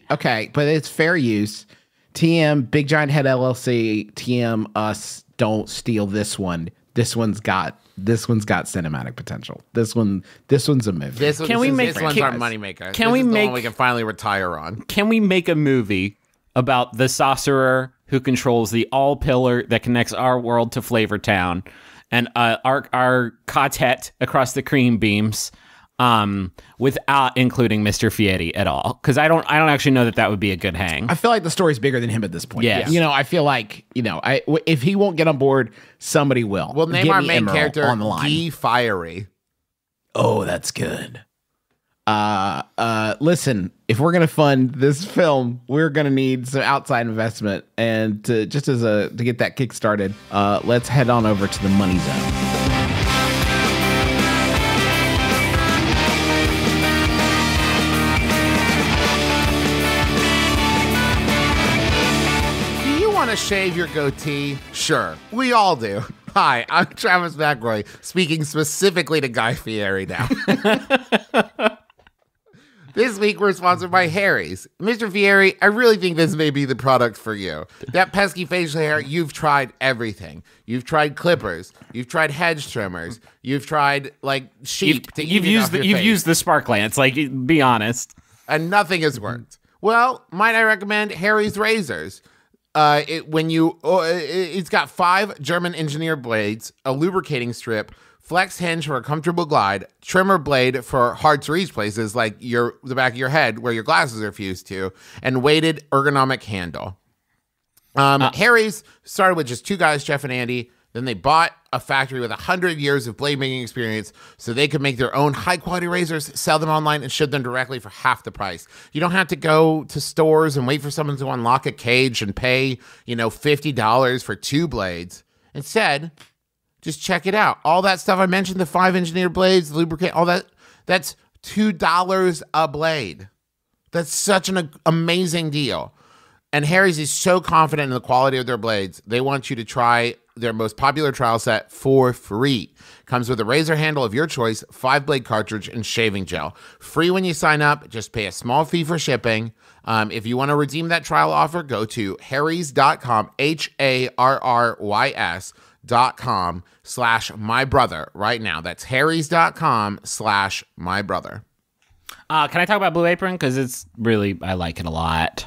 that. Okay, but it's fair use. T M Big Giant Head L L C. T M us. Don't steal this one. This one's got. This one's got cinematic potential. This one, this one's a movie. This, can we is, make, this one's can, our moneymaker. Can this we is the make? One we can finally retire on. Can we make a movie about the sorcerer who controls the all pillar that connects our world to Flavortown, and uh, our our quartet across the cream beams, um, without including Mister Fieri at all? Because I don't, I don't actually know that that would be a good hang. I feel like the story's bigger than him at this point. Yeah, you know, I feel like you know, I w if he won't get on board, somebody will. We'll name Give our main Emeril character on the line. Guy Fieri. Oh, that's good. Uh, uh, listen, if we're gonna fund this film, we're gonna need some outside investment, and to, just as a to get that kick started, uh, let's head on over to the Money Zone. Shave your goatee? Sure. We all do. Hi, I'm Travis McElroy, speaking specifically to Guy Fieri now. This week, we're sponsored by Harry's. Mister Fieri, I really think this may be the product for you. That pesky facial hair, you've tried everything. You've tried clippers. You've tried hedge trimmers. You've tried, like, sheep you've, to You've, used the, you've used the spark lance, like, be honest. And nothing has worked. Well, might I recommend Harry's razors? Uh, it, when you, uh, it's got five German engineer blades, a lubricating strip, flex hinge for a comfortable glide, trimmer blade for hard to reach places like your the back of your head where your glasses are fused to, and weighted ergonomic handle. Um, uh, Harry's started with just two guys, Jeff and Andy. Then they bought a factory with one hundred years of blade making experience so they could make their own high-quality razors, sell them online, and ship them directly for half the price. You don't have to go to stores and wait for someone to unlock a cage and pay, you know, fifty dollars for two blades. Instead, just check it out. All that stuff I mentioned, the five engineer blades, the lubricant, all that, that's two dollars a blade. That's such an amazing deal. And Harry's is so confident in the quality of their blades, they want you to try their most popular trial set for free. Comes with a razor handle of your choice, five blade cartridge, and shaving gel. Free when you sign up. Just pay a small fee for shipping. Um, if you want to redeem that trial offer, go to harrys dot com, H A R R Y S dot com slash my brother right now. That's harrys dot com slash my brother. Uh, can I talk about Blue Apron? Because it's really, I like it a lot.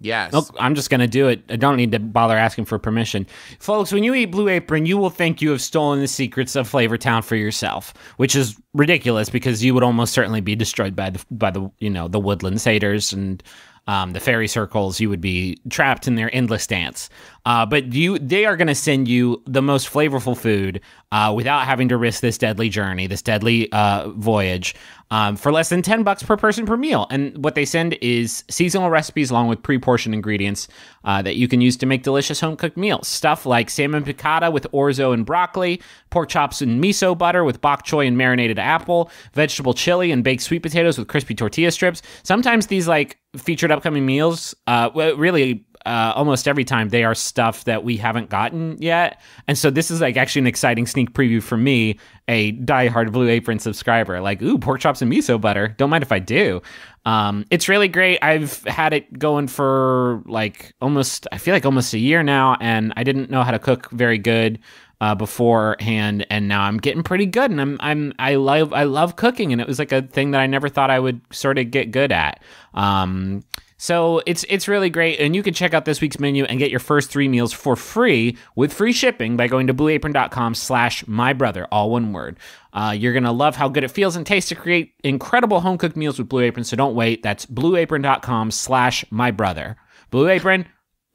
Yes. Look, I'm just going to do it. I don't need to bother asking for permission. Folks, when you eat Blue Apron, you will think you have stolen the secrets of Flavortown for yourself, which is ridiculous because you would almost certainly be destroyed by the, by the you know, the Woodlands haters and um, the fairy circles. You would be trapped in their endless dance. Uh, but you, they are going to send you the most flavorful food uh, without having to risk this deadly journey, this deadly uh, voyage. Um, for less than ten bucks per person per meal. And what they send is seasonal recipes along with pre-portioned ingredients uh, that you can use to make delicious home-cooked meals. Stuff like salmon piccata with orzo and broccoli, pork chops and miso butter with bok choy and marinated apple, vegetable chili and baked sweet potatoes with crispy tortilla strips. Sometimes these like featured upcoming meals, uh, really uh, almost every time they are stuff that we haven't gotten yet. And so this is like actually an exciting sneak preview for me, a diehard Blue Apron subscriber. Like, ooh, pork chops and miso butter. Don't mind if I do. Um, it's really great. I've had it going for like almost, I feel like almost a year now, and I didn't know how to cook very good uh, beforehand, and now I'm getting pretty good, and I'm I'm I love I love cooking, and it was like a thing that I never thought I would sort of get good at. Um, so it's it's really great, and you can check out this week's menu and get your first three meals for free with free shipping by going to blue apron dot com slash my brother, all one word. Uh, you're gonna love how good it feels and tastes to create incredible home cooked meals with Blue Apron. So don't wait. That's blue apron dot com slash my brother. Blue Apron,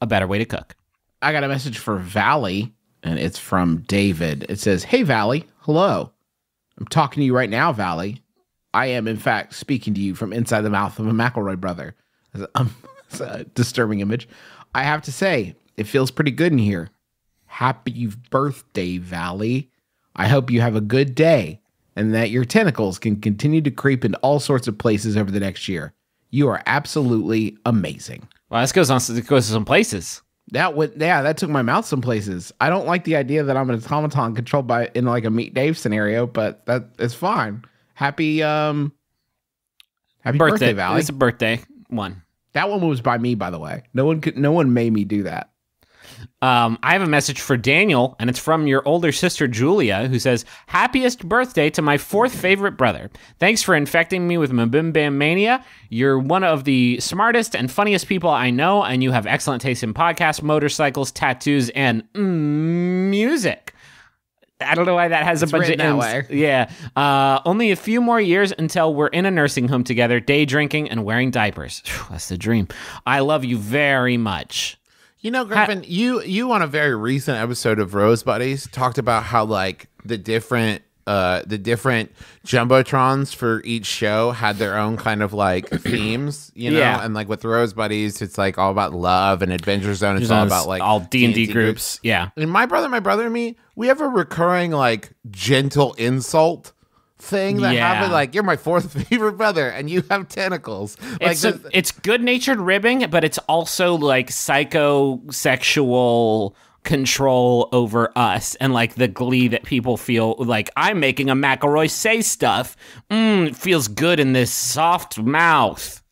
a better way to cook. I got a message for Valley, and it's from David. It says, "Hey Valley, hello. I'm talking to you right now, Valley. I am in fact speaking to you from inside the mouth of a McElroy brother." Um, it's a disturbing image. "I have to say, it feels pretty good in here. Happy birthday, Valley. I hope you have a good day and that your tentacles can continue to creep into all sorts of places over the next year. You are absolutely amazing." Well, this goes on. It goes to some places. That went, yeah, that took my mouth some places. I don't like the idea that I'm an automaton controlled by in like a Meet Dave scenario, but that it's fine. Happy, um, happy birthday, birthday Valley. It's a birthday. One. That one was by me, by the way. No one could, no one made me do that. Um, I have a message for Daniel, and it's from your older sister, Julia, who says, "Happiest birthday to my fourth favorite brother. Thanks for infecting me with Mabim Bam Mania. You're one of the smartest and funniest people I know, and you have excellent taste in podcasts, motorcycles, tattoos, and mm, music." I don't know why that has it's a bunch of M's. Yeah. Uh, only a few more years until we're in a nursing home together, day drinking and wearing diapers. Whew, that's the dream. I love you very much. You know, Griffin, I, you you on a very recent episode of Rose Buddies talked about how like the different uh, the different jumbotrons for each show had their own kind of like themes, you know, yeah. And like with Rose Buddies, it's like all about love and Adventure Zone. It's, it's all about like all D and D groups. groups. Yeah. And my brother, my brother and me, we have a recurring like gentle insult thing that yeah. happened. Like, you're my fourth favorite brother and you have tentacles. Like, it's, a, it's good natured ribbing, but it's also like psychosexual control over us and like the glee that people feel like I'm making a McElroy say stuff. Mm, it feels good in this soft mouth.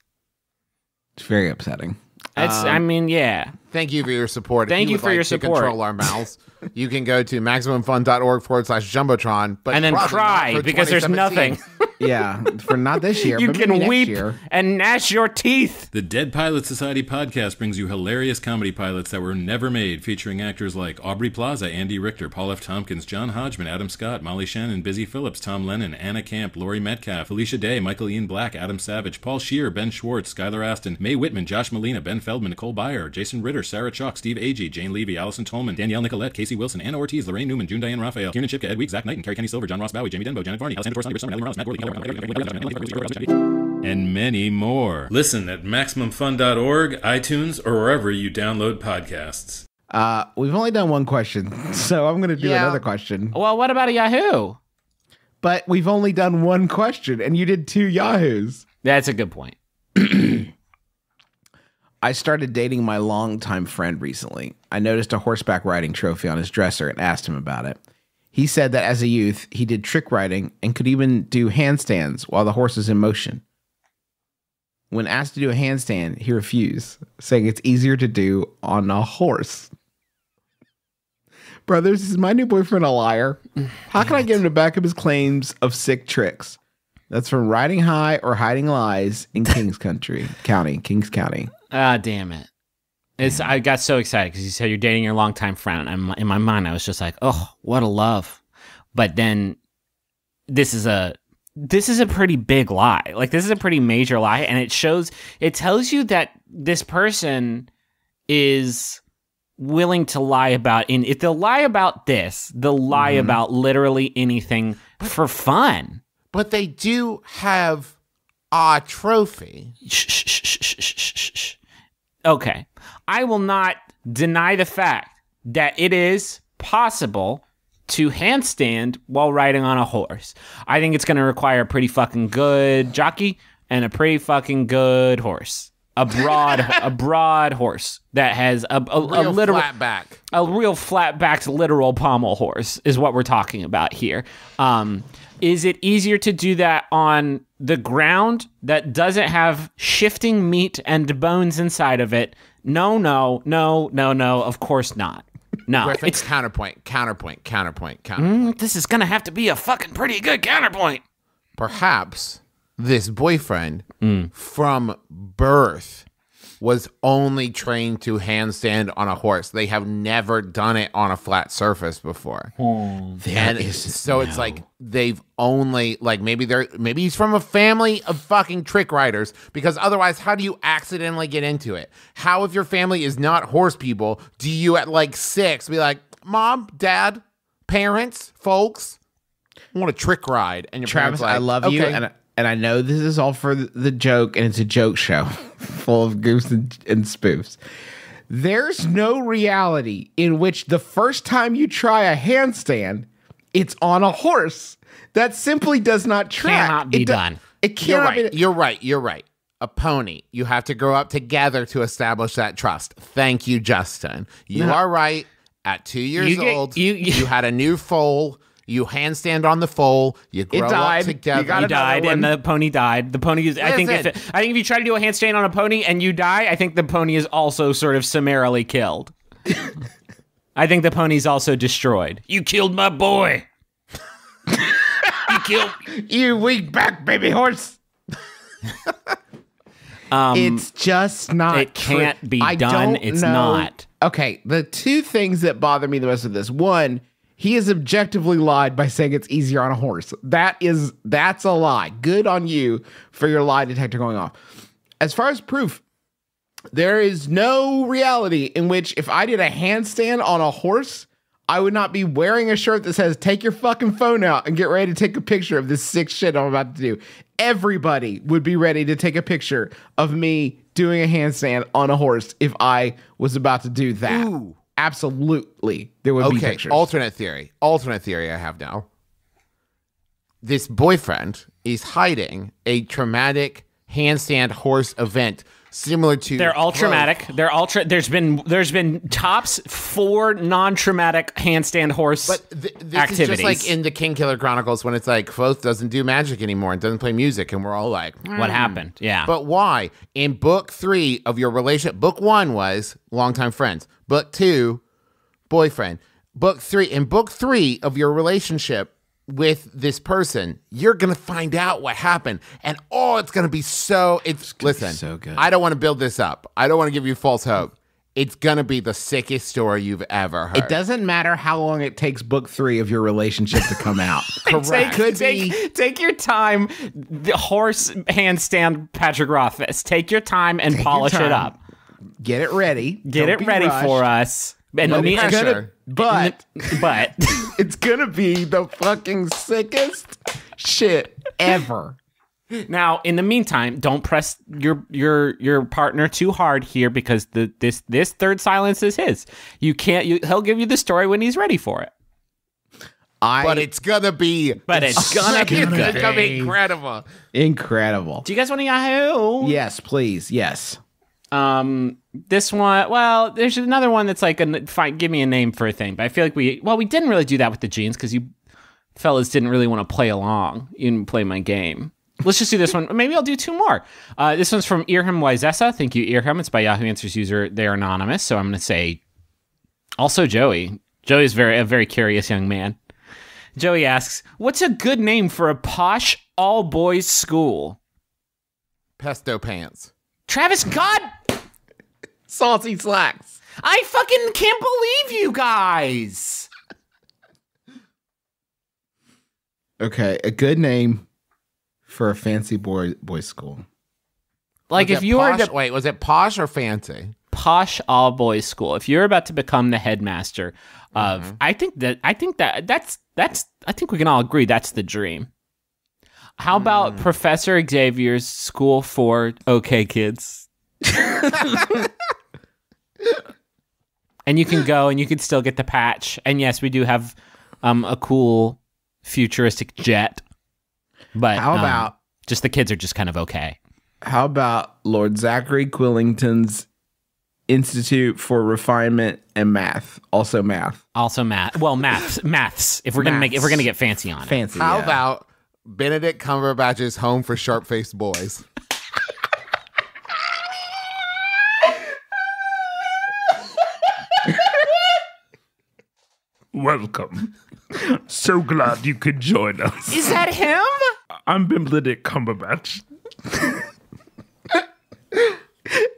It's very upsetting. It's, um, I mean, yeah. Thank you for your support. Thank if you, you for like your to support. Control our mouths. You can go to maximum fun dot org forward slash jumbotron, but and then cry because there's nothing. Yeah, for not this year. You but can maybe weep next year. And gnash your teeth. The Dead Pilot Society podcast brings you hilarious comedy pilots that were never made, featuring actors like Aubrey Plaza, Andy Richter, Paul F. Tompkins, John Hodgman, Adam Scott, Molly Shannon, Busy Phillips, Tom Lennon, Anna Camp, Laurie Metcalf, Alicia Day, Michael Ian Black, Adam Savage, Paul Scheer, Ben Schwartz, Skylar Aston, Mae Whitman, Josh Molina, Ben Feldman, Nicole Byer, Jason Ritter, Sarah Chalk, Steve Agee, Jane Levy, Allison Tolman, Danielle Nicolette, Casey Wilson, Anna Ortiz, Lorraine Newman, June Diane Raphael, Kiernan Shipka, Ed Week, Zach Knight, and Carrie Kenny Silver, John Ross Bowie, Jamie Denbo, Janet Varney, Alessandra Torres, Sunny Summer, Ellie Morales, Matt Gorley, and many more. Listen at maximum fun dot org, iTunes, or wherever you download podcasts. Uh, we've only done one question, so I'm going to do yeah. another question. Well, what about a Yahoo? But we've only done one question, and you did two Yahoos. That's a good point. I started dating my longtime friend recently. I noticed a horseback riding trophy on his dresser and asked him about it. He said that as a youth, he did trick riding and could even do handstands while the horse was in motion. When asked to do a handstand, he refused, saying it's easier to do on a horse. Brothers, is my new boyfriend a liar? How can I get him to back up his claims of sick tricks? That's from Riding High or Hiding Lies in Kings Country, County, Kings County. Ah, damn it. It's, I got so excited because you said you're dating your longtime friend. I'm, in my mind, I was just like, oh, what a love. But then this is a this is a pretty big lie. Like, this is a pretty major lie. And it shows, it tells you that this person is willing to lie about, and if they'll lie about this, they'll lie mm-hmm. about literally anything for fun. But they do have a trophy. Shh, shh, shh, shh, shh, shh, shh. Okay, I will not deny the fact that it is possible to handstand while riding on a horse. I think it's going to require a pretty fucking good jockey and a pretty fucking good horse. a broad a broad horse that has a, a, a literal flat back. A real flat back's literal pommel horse is what we're talking about here. Um, is it easier to do that on the ground that doesn't have shifting meat and bones inside of it? No, no, no, no, no. Of course not. No, Griffin, it's counterpoint, counterpoint, counterpoint, counterpoint. Mm, this is gonna have to be a fucking pretty good counterpoint. Perhaps this boyfriend mm. from birth was only trained to handstand on a horse. They have never done it on a flat surface before. Oh, that and is so no. It's like they've only like maybe they're maybe he's from a family of fucking trick riders, because otherwise how do you accidentally get into it? How, if your family is not horse people, do you at like six be like, mom, dad, parents, folks, I want a trick ride? And your Travis, like, I love okay. you and I And I know this is all for the joke, and it's a joke show full of goofs and, and spoofs. There's no reality in which the first time you try a handstand, it's on a horse. That simply does not track. Cannot be it done. It cannot be. You're right. You're right. You're right. A pony. You have to grow up together to establish that trust. Thank you, Justin. You no. are right. At two years you get, old, you, you, you had a new foal. You handstand on the foal. You grow it died. Up together. You, you died, one. and the pony died. The pony is. Listen. I think. If it, I think if you try to do a handstand on a pony and you die, I think the pony is also sort of summarily killed. I think the pony's also destroyed. You killed my boy. You killed you weak back baby horse. um, it's just not. It can't be I done. It's know. Not. Okay. The two things that bother me the most of this one. He has objectively lied by saying it's easier on a horse. That is, that's a lie. Good on you for your lie detector going off. As far as proof, there is no reality in which if I did a handstand on a horse, I would not be wearing a shirt that says, take your fucking phone out and get ready to take a picture of this sick shit I'm about to do. Everybody would be ready to take a picture of me doing a handstand on a horse if I was about to do that. Ooh. Absolutely, there would okay, be pictures. Alternate theory. Alternate theory I have now. This boyfriend is hiding a traumatic handstand horse event similar to... They're all traumatic. They're all tra there's been there's been tops four non-traumatic handstand horse but th this activities. Is just like in the King Killer Chronicles when it's like, Quoth doesn't do magic anymore and doesn't play music, and we're all like... Mm. What happened? Yeah. But why? In book three of your relationship, book one was longtime friends. Book two, boyfriend. Book three, in book three of your relationship with this person, you're going to find out what happened. And oh, it's going to be so, it's, it's gonna listen, be so good. I don't want to build this up. I don't want to give you false hope. It's going to be the sickest story you've ever heard. It doesn't matter how long it takes book three of your relationship to come out. Correct. Take, Could take, be. take your time, the horse handstand Patrick Rothfuss. Take your time and take polish time. it up. Get it ready. Get Don't it ready rushed. for us. And no pressure. Gonna, but but it's gonna be the fucking sickest shit ever. Now, in the meantime, don't press your your your partner too hard here, because the this this third silence is his. You can't. You, he'll give you the story when he's ready for it. I, but it's gonna be. But it's gonna, gonna, gonna, gonna, be. gonna be incredible. Incredible. Do you guys want to Yahoo? Yes, please. Yes. Um, this one, well, there's another one that's like, a, fine, give me a name for a thing, but I feel like we, well, we didn't really do that with the jeans because you fellas didn't really want to play along. You didn't play my game. Let's just do this one. Maybe I'll do two more. Uh, this one's from Irham Wyzessa. Thank you, Irham. It's by Yahoo Answers user. They're anonymous. So I'm going to say also Joey. Joey's very, a very curious young man. Joey asks, what's a good name for a posh all boys school? Pesto Pants. Travis, God. Salty Slacks. I fucking can't believe you guys. Okay, a good name for a fancy boy boy school. Like was if you posh, were to, wait, was it posh or fancy? Posh all boys school. If you're about to become the headmaster of, mm-hmm. I think that I think that that's that's I think we can all agree that's the dream. How about mm. Professor Xavier's School for Okay Kids? And you can go and you can still get the patch. And yes, we do have um, a cool futuristic jet. But how about um, just the kids are just kind of okay. How about Lord Zachary Quillington's Institute for Refinement and Math? Also math. Also math. Well, maths. Maths. If we're maths. gonna make, if we're gonna get fancy on it. Fancy. How yeah. about Benedict Cumberbatch's Home for Sharp-Faced Boys? Welcome. So glad you could join us. Is that him? I'm Benedict Cumberbatch.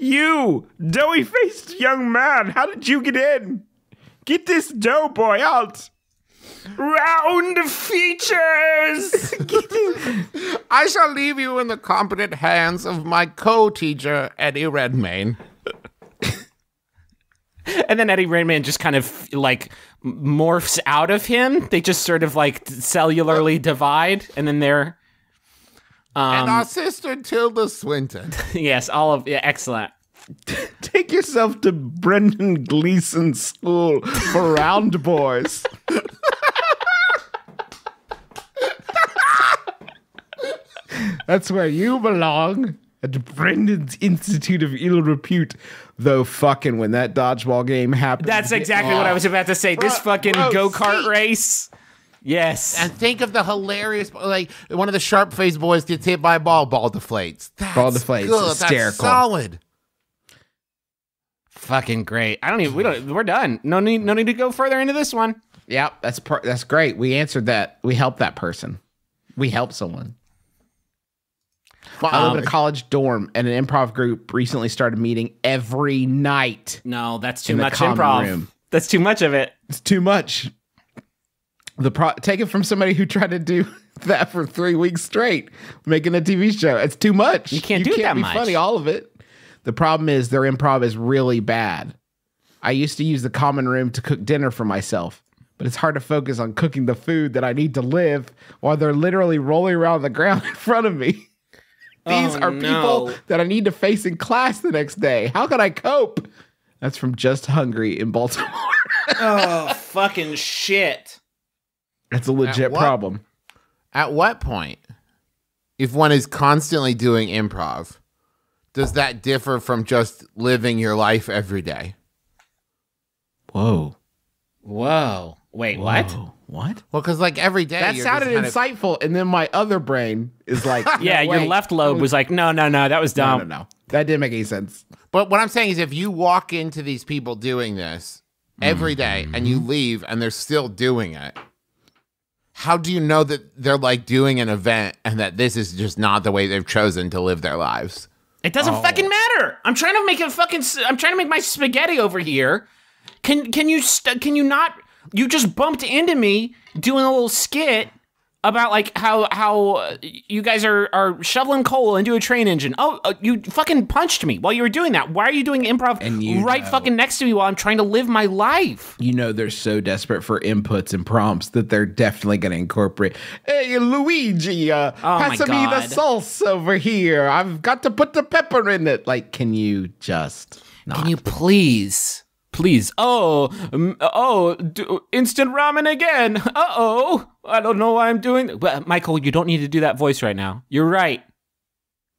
You, doughy-faced young man, how did you get in? Get this doughboy out. Round features. I shall leave you in the competent hands of my co-teacher, Eddie Redmayne. And then Eddie Redmayne just kind of like morphs out of him. They just sort of like cellularly divide, and then they're um, and our sister Tilda Swinton. Yes, all of yeah, excellent. Take yourself to Brendan Gleeson School for round boys. That's where you belong. At Brendan's Institute of Ill Repute. Though fucking when that dodgeball game happened. That's exactly oh. what I was about to say. Bro, this fucking go-kart race. Yes. And think of the hilarious, like one of the sharp-faced boys gets hit by a ball, ball deflates. That's ball deflates. Good. Hysterical. That's solid. Fucking great. I don't even, we don't, we're done. No need, no need to go further into this one. Yeah, that's, per, that's great. We answered that. We helped that person. We helped someone. Well, I live um, in a college dorm, and an improv group recently started meeting every night. No, that's too much improv. Room. That's too much of it. It's too much. The pro Take it from somebody who tried to do that for three weeks straight, making a T V show. It's too much. You can't you do can't it that be much. Funny, all of it. The problem is their improv is really bad. I used to use the common room to cook dinner for myself. But it's hard to focus on cooking the food that I need to live while they're literally rolling around on the ground in front of me. These oh, are people no. that I need to face in class the next day. How can I cope? That's from Just Hungry in Baltimore. Oh, fucking shit. That's a legit at what, problem. At what point, if one is constantly doing improv, does that differ from just living your life every day? Whoa. Whoa. Wait, Whoa. what? What? Well, because like every day that sounded insightful, of... and then my other brain is like, yeah, no, your left lobe was like, no, no, no, that was dumb. No, no, no, that didn't make any sense. But what I'm saying is, if you walk into these people doing this every day, mm-hmm. and you leave, and they're still doing it, how do you know that they're like doing an event and that this is just not the way they've chosen to live their lives? It doesn't oh. fucking matter. I'm trying to make a fucking. I'm trying to make my spaghetti over here. Can can you st can you not? You just bumped into me doing a little skit about like how how you guys are are shoveling coal into a train engine. Oh, you fucking punched me while you were doing that. Why are you doing improv and you right know. fucking next to me while I'm trying to live my life? You know they're so desperate for inputs and prompts that they're definitely going to incorporate. Hey, Luigi, uh, oh pass me the sauce over here. I've got to put the pepper in it. Like, can you just? Not? Can you please? Please. Oh, oh, do instant ramen again. Uh-oh. I don't know why I'm doing... Well, Michael, you don't need to do that voice right now. You're right.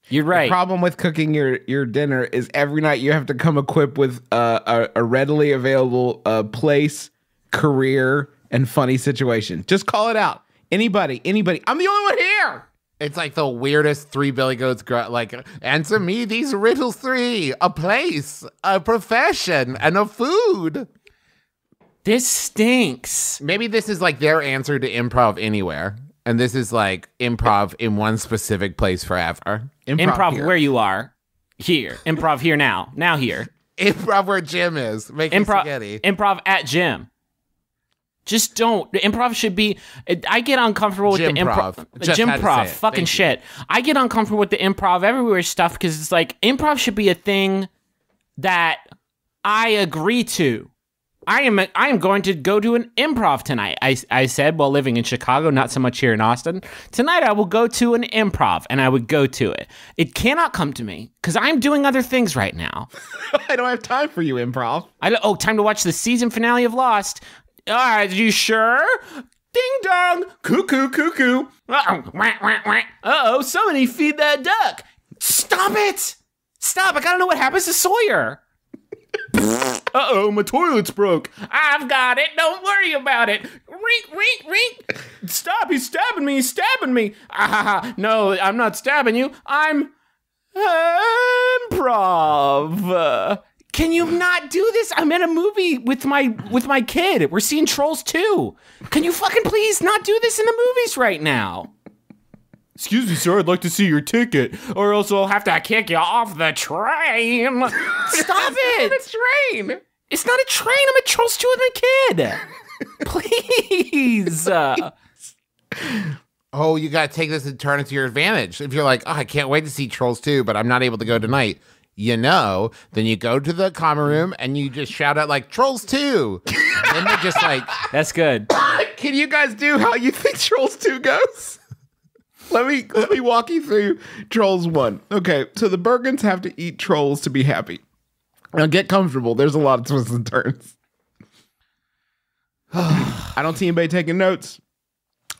You're right. The problem with cooking your, your dinner is every night you have to come equipped with uh, a, a readily available uh, place, career, and funny situation. Just call it out. Anybody, anybody. I'm the only one here. It's like the weirdest three Billy Goats, like, answer me these riddles three, a place, a profession, and a food. This stinks. Maybe this is like their answer to improv anywhere. And this is like improv in one specific place forever. Improv, improv where you are. Here. Improv here now. Now here. Improv where Jim is. Making improv, spaghetti. Improv at Jim. Just don't. Improv should be. I get uncomfortable with the improv. Gymprov, fucking shit. I get uncomfortable with the improv everywhere stuff because it's like improv should be a thing that I agree to. I am. A, I am going to go to an improv tonight. I I said while living in Chicago, not so much here in Austin. Tonight I will go to an improv, and I would go to it. It cannot come to me because I'm doing other things right now. I don't have time for you, improv. I oh, time to watch the season finale of Lost. Are you sure? Ding dong, cuckoo, cuckoo. Uh oh, wah, wah, wah. Uh oh, somebody feed that duck. Stop Stop it! Stop! I gotta know what happens to Sawyer. Uh-oh, my toilet's broke. I've got it. Don't worry about it. Rink, rink, rink. Stop, he's stabbing me. He's stabbing me. Ah, no, I'm not stabbing you. I'm... improv. Can you not do this? I'm in a movie with my with my kid. We're seeing Trolls two. Can you fucking please not do this in the movies right now? Excuse me, sir. I'd like to see your ticket, or else I'll have to kick you off the train. Stop it! It's not a train. It's not a train. I'm at Trolls two with my kid. Please. uh, oh, you gotta take this and turn it to your advantage. If you're like, oh, I can't wait to see Trolls two, but I'm not able to go tonight. You know, then you go to the common room and you just shout out like Trolls two. And then they're just like, that's good. Can you guys do how you think Trolls two goes? Let me let me walk you through Trolls one. Okay, so the Bergens have to eat trolls to be happy. Now get comfortable. There's a lot of twists and turns. I don't see anybody taking notes.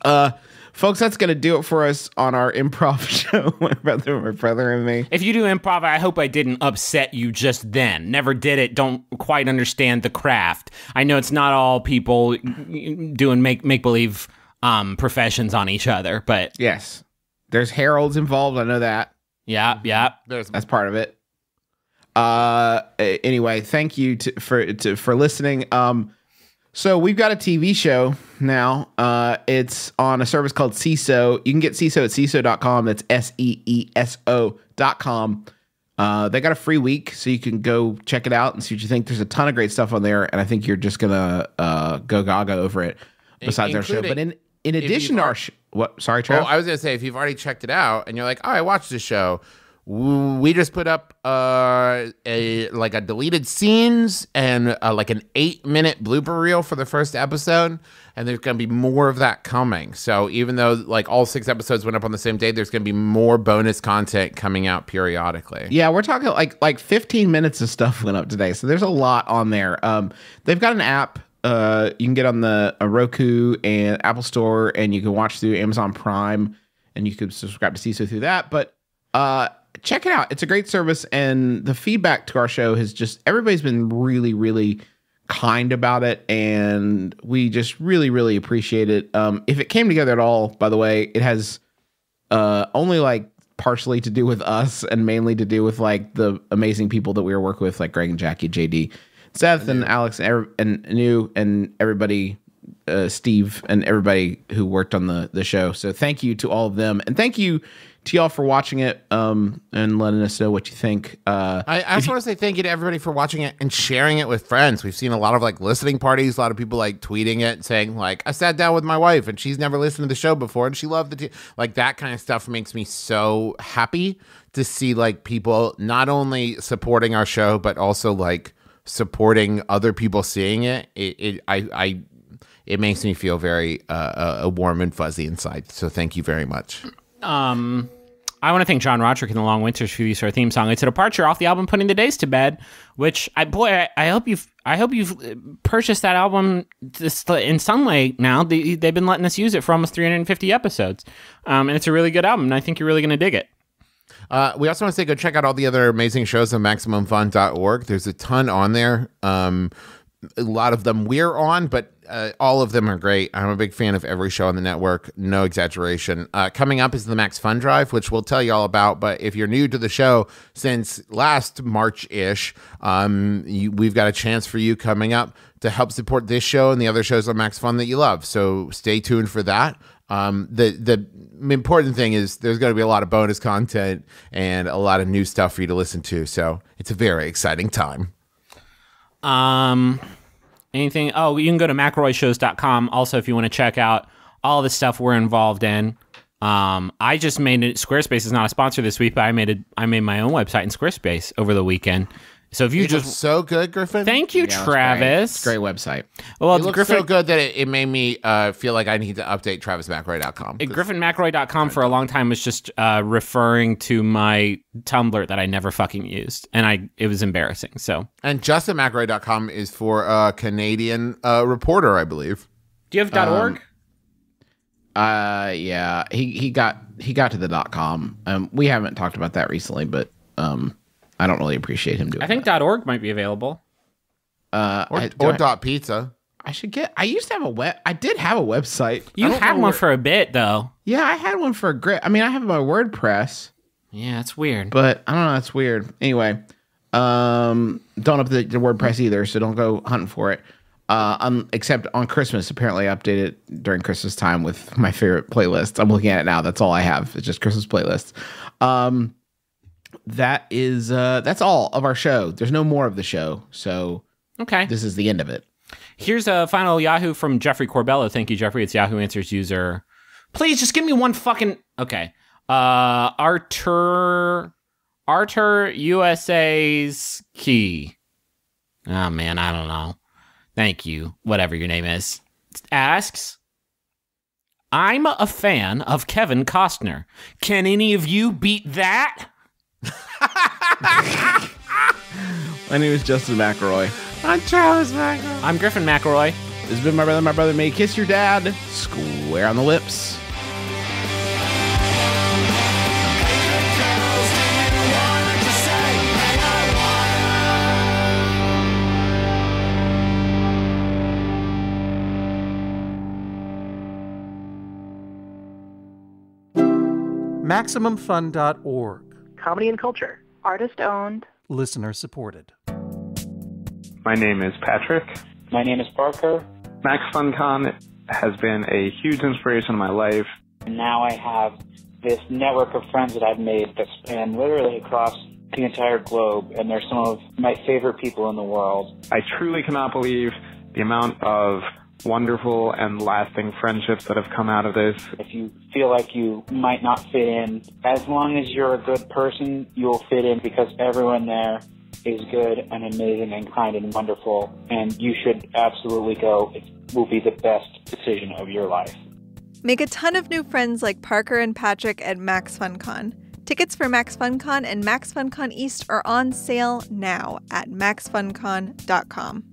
Uh Folks, that's going to do it for us on our improv show, My Brother, My Brother and Me. If you do improv, I hope I didn't upset you just then. Never did it. Don't quite understand the craft. I know it's not all people doing make, make-believe um, professions on each other, but... Yes. There's heralds involved. I know that. Yeah, yeah. There's, that's part of it. Uh, anyway, thank you to, for, to, for listening. Um... So we've got a T V show now. Uh, it's on a service called Seeso. You can get Seeso at seeso dot com. That's S E E S O dot com. Uh, they got a free week, so you can go check it out and see what you think. There's a ton of great stuff on there, and I think you're just going to uh, go gaga over it besides our show. But in, in addition to our show... What? Sorry, Trav? Oh, I was going to say, if you've already checked it out and you're like, oh, I watched this show... We just put up uh, a like a deleted scenes and uh, like an eight minute blooper reel for the first episode, and there's gonna be more of that coming. So even though like all six episodes went up on the same day, there's gonna be more bonus content coming out periodically. Yeah, we're talking like like fifteen minutes of stuff went up today, so there's a lot on there. Um, they've got an app uh, you can get on the uh, Roku and Apple Store, and you can watch through Amazon Prime, and you can subscribe to Seeso through that. But uh. Check it out. It's a great service, and the feedback to our show has just, everybody's been really, really kind about it, and we just really, really appreciate it. Um, if it came together at all, by the way, it has uh, only, like, partially to do with us and mainly to do with, like, the amazing people that we were working with, like Greg and Jackie, J D, Seth, and Alex, and, and Anu, and everybody, uh, Steve, and everybody who worked on the, the show. So thank you to all of them, and thank you to y'all for watching it um, and letting us know what you think. Uh, I, I just want to say thank you to everybody for watching it and sharing it with friends. We've seen a lot of like listening parties, a lot of people like tweeting it, saying like, I sat down with my wife and she's never listened to the show before and she loved the t like that kind of stuff makes me so happy to see like people not only supporting our show, but also like supporting other people seeing it. It, it I, I, it makes me feel very uh, uh, warm and fuzzy inside. So thank you very much. Um, I want to thank John Roderick and the Long Winters for use our theme song. It's a departure off the album "Putting the Days to Bed," which I boy, I, I hope you've I hope you've purchased that album this, in some way. Now they, they've been letting us use it for almost three hundred fifty episodes, um, and it's a really good album. And I think you're really going to dig it. Uh, we also want to say go check out all the other amazing shows on Maximum Fun dot org. There's a ton on there. Um, a lot of them we're on, but. Uh, all of them are great. I'm a big fan of every show on the network. No exaggeration. Uh, coming up is the Max Fun Drive, which we'll tell you all about. But if you're new to the show since last March-ish, um, you, we've got a chance for you coming up to help support this show and the other shows on Max Fun that you love. So stay tuned for that. Um, the the important thing is there's going to be a lot of bonus content and a lot of new stuff for you to listen to. So it's a very exciting time. Um... Anything? Oh, you can go to McElroy shows dot com. Also, if you want to check out all the stuff we're involved in, um, I just made it. Squarespace is not a sponsor this week, but I made it. I made my own website in Squarespace over the weekend. So if you it just so good, Griffin. Thank you, yeah, Travis. Great. great website. Well, it looks Griffin, so good that it, it made me uh, feel like I need to update Travis McElroy dot com. Griffin McElroy dot com for a long time was just uh, referring to my Tumblr that I never fucking used, and I it was embarrassing. So and Justin McElroy dot com is for a Canadian uh, reporter, I believe. Do you have dot org? Um, Uh, yeah, he he got he got to the dot com. Um, we haven't talked about that recently, but um, I don't really appreciate him doing. I think dot org might be available. Uh, or, I, or I, dot pizza. I should get. I used to have a web. I did have a website. You had one where, for a bit though. Yeah, I had one for a grip. I mean, I have my WordPress. Yeah, that's weird. But I don't know. That's weird. Anyway, um, don't update the WordPress either. So don't go hunting for it. Uh, um, except on Christmas, apparently I updated it during Christmas time with my favorite playlists. I'm looking at it now. That's all I have. It's just Christmas playlists. Um, that is, uh, that's all of our show. There's no more of the show. So okay, this is the end of it. Here's a final Yahoo from Jeffrey Corbello. Thank you, Jeffrey. It's Yahoo Answers user. Please just give me one fucking. Okay. Uh, Artur, Artur U S A's key. Oh man, I don't know. Thank you, whatever your name is. Asks, I'm a fan of Kevin Costner. Can any of you beat that? My name is Justin McElroy. I'm Travis McElroy. I'm Griffin McElroy. This has been My Brother, My Brother May. Kiss your dad square on the lips. Maximum Fun dot org. Comedy and culture. Artist owned. Listener supported. My name is Patrick. My name is Parker. MaxFunCon has been a huge inspiration in my life. And now I have this network of friends that I've made that span literally across the entire globe, and they're some of my favorite people in the world. I truly cannot believe the amount of wonderful and lasting friendships that have come out of this. If you feel like you might not fit in, as long as you're a good person, you'll fit in, because everyone there is good and amazing and kind and wonderful, and you should absolutely go. It will be the best decision of your life. Make a ton of new friends like Parker and Patrick at MaxFunCon. Tickets for MaxFunCon and MaxFunCon East are on sale now at max fun con dot com.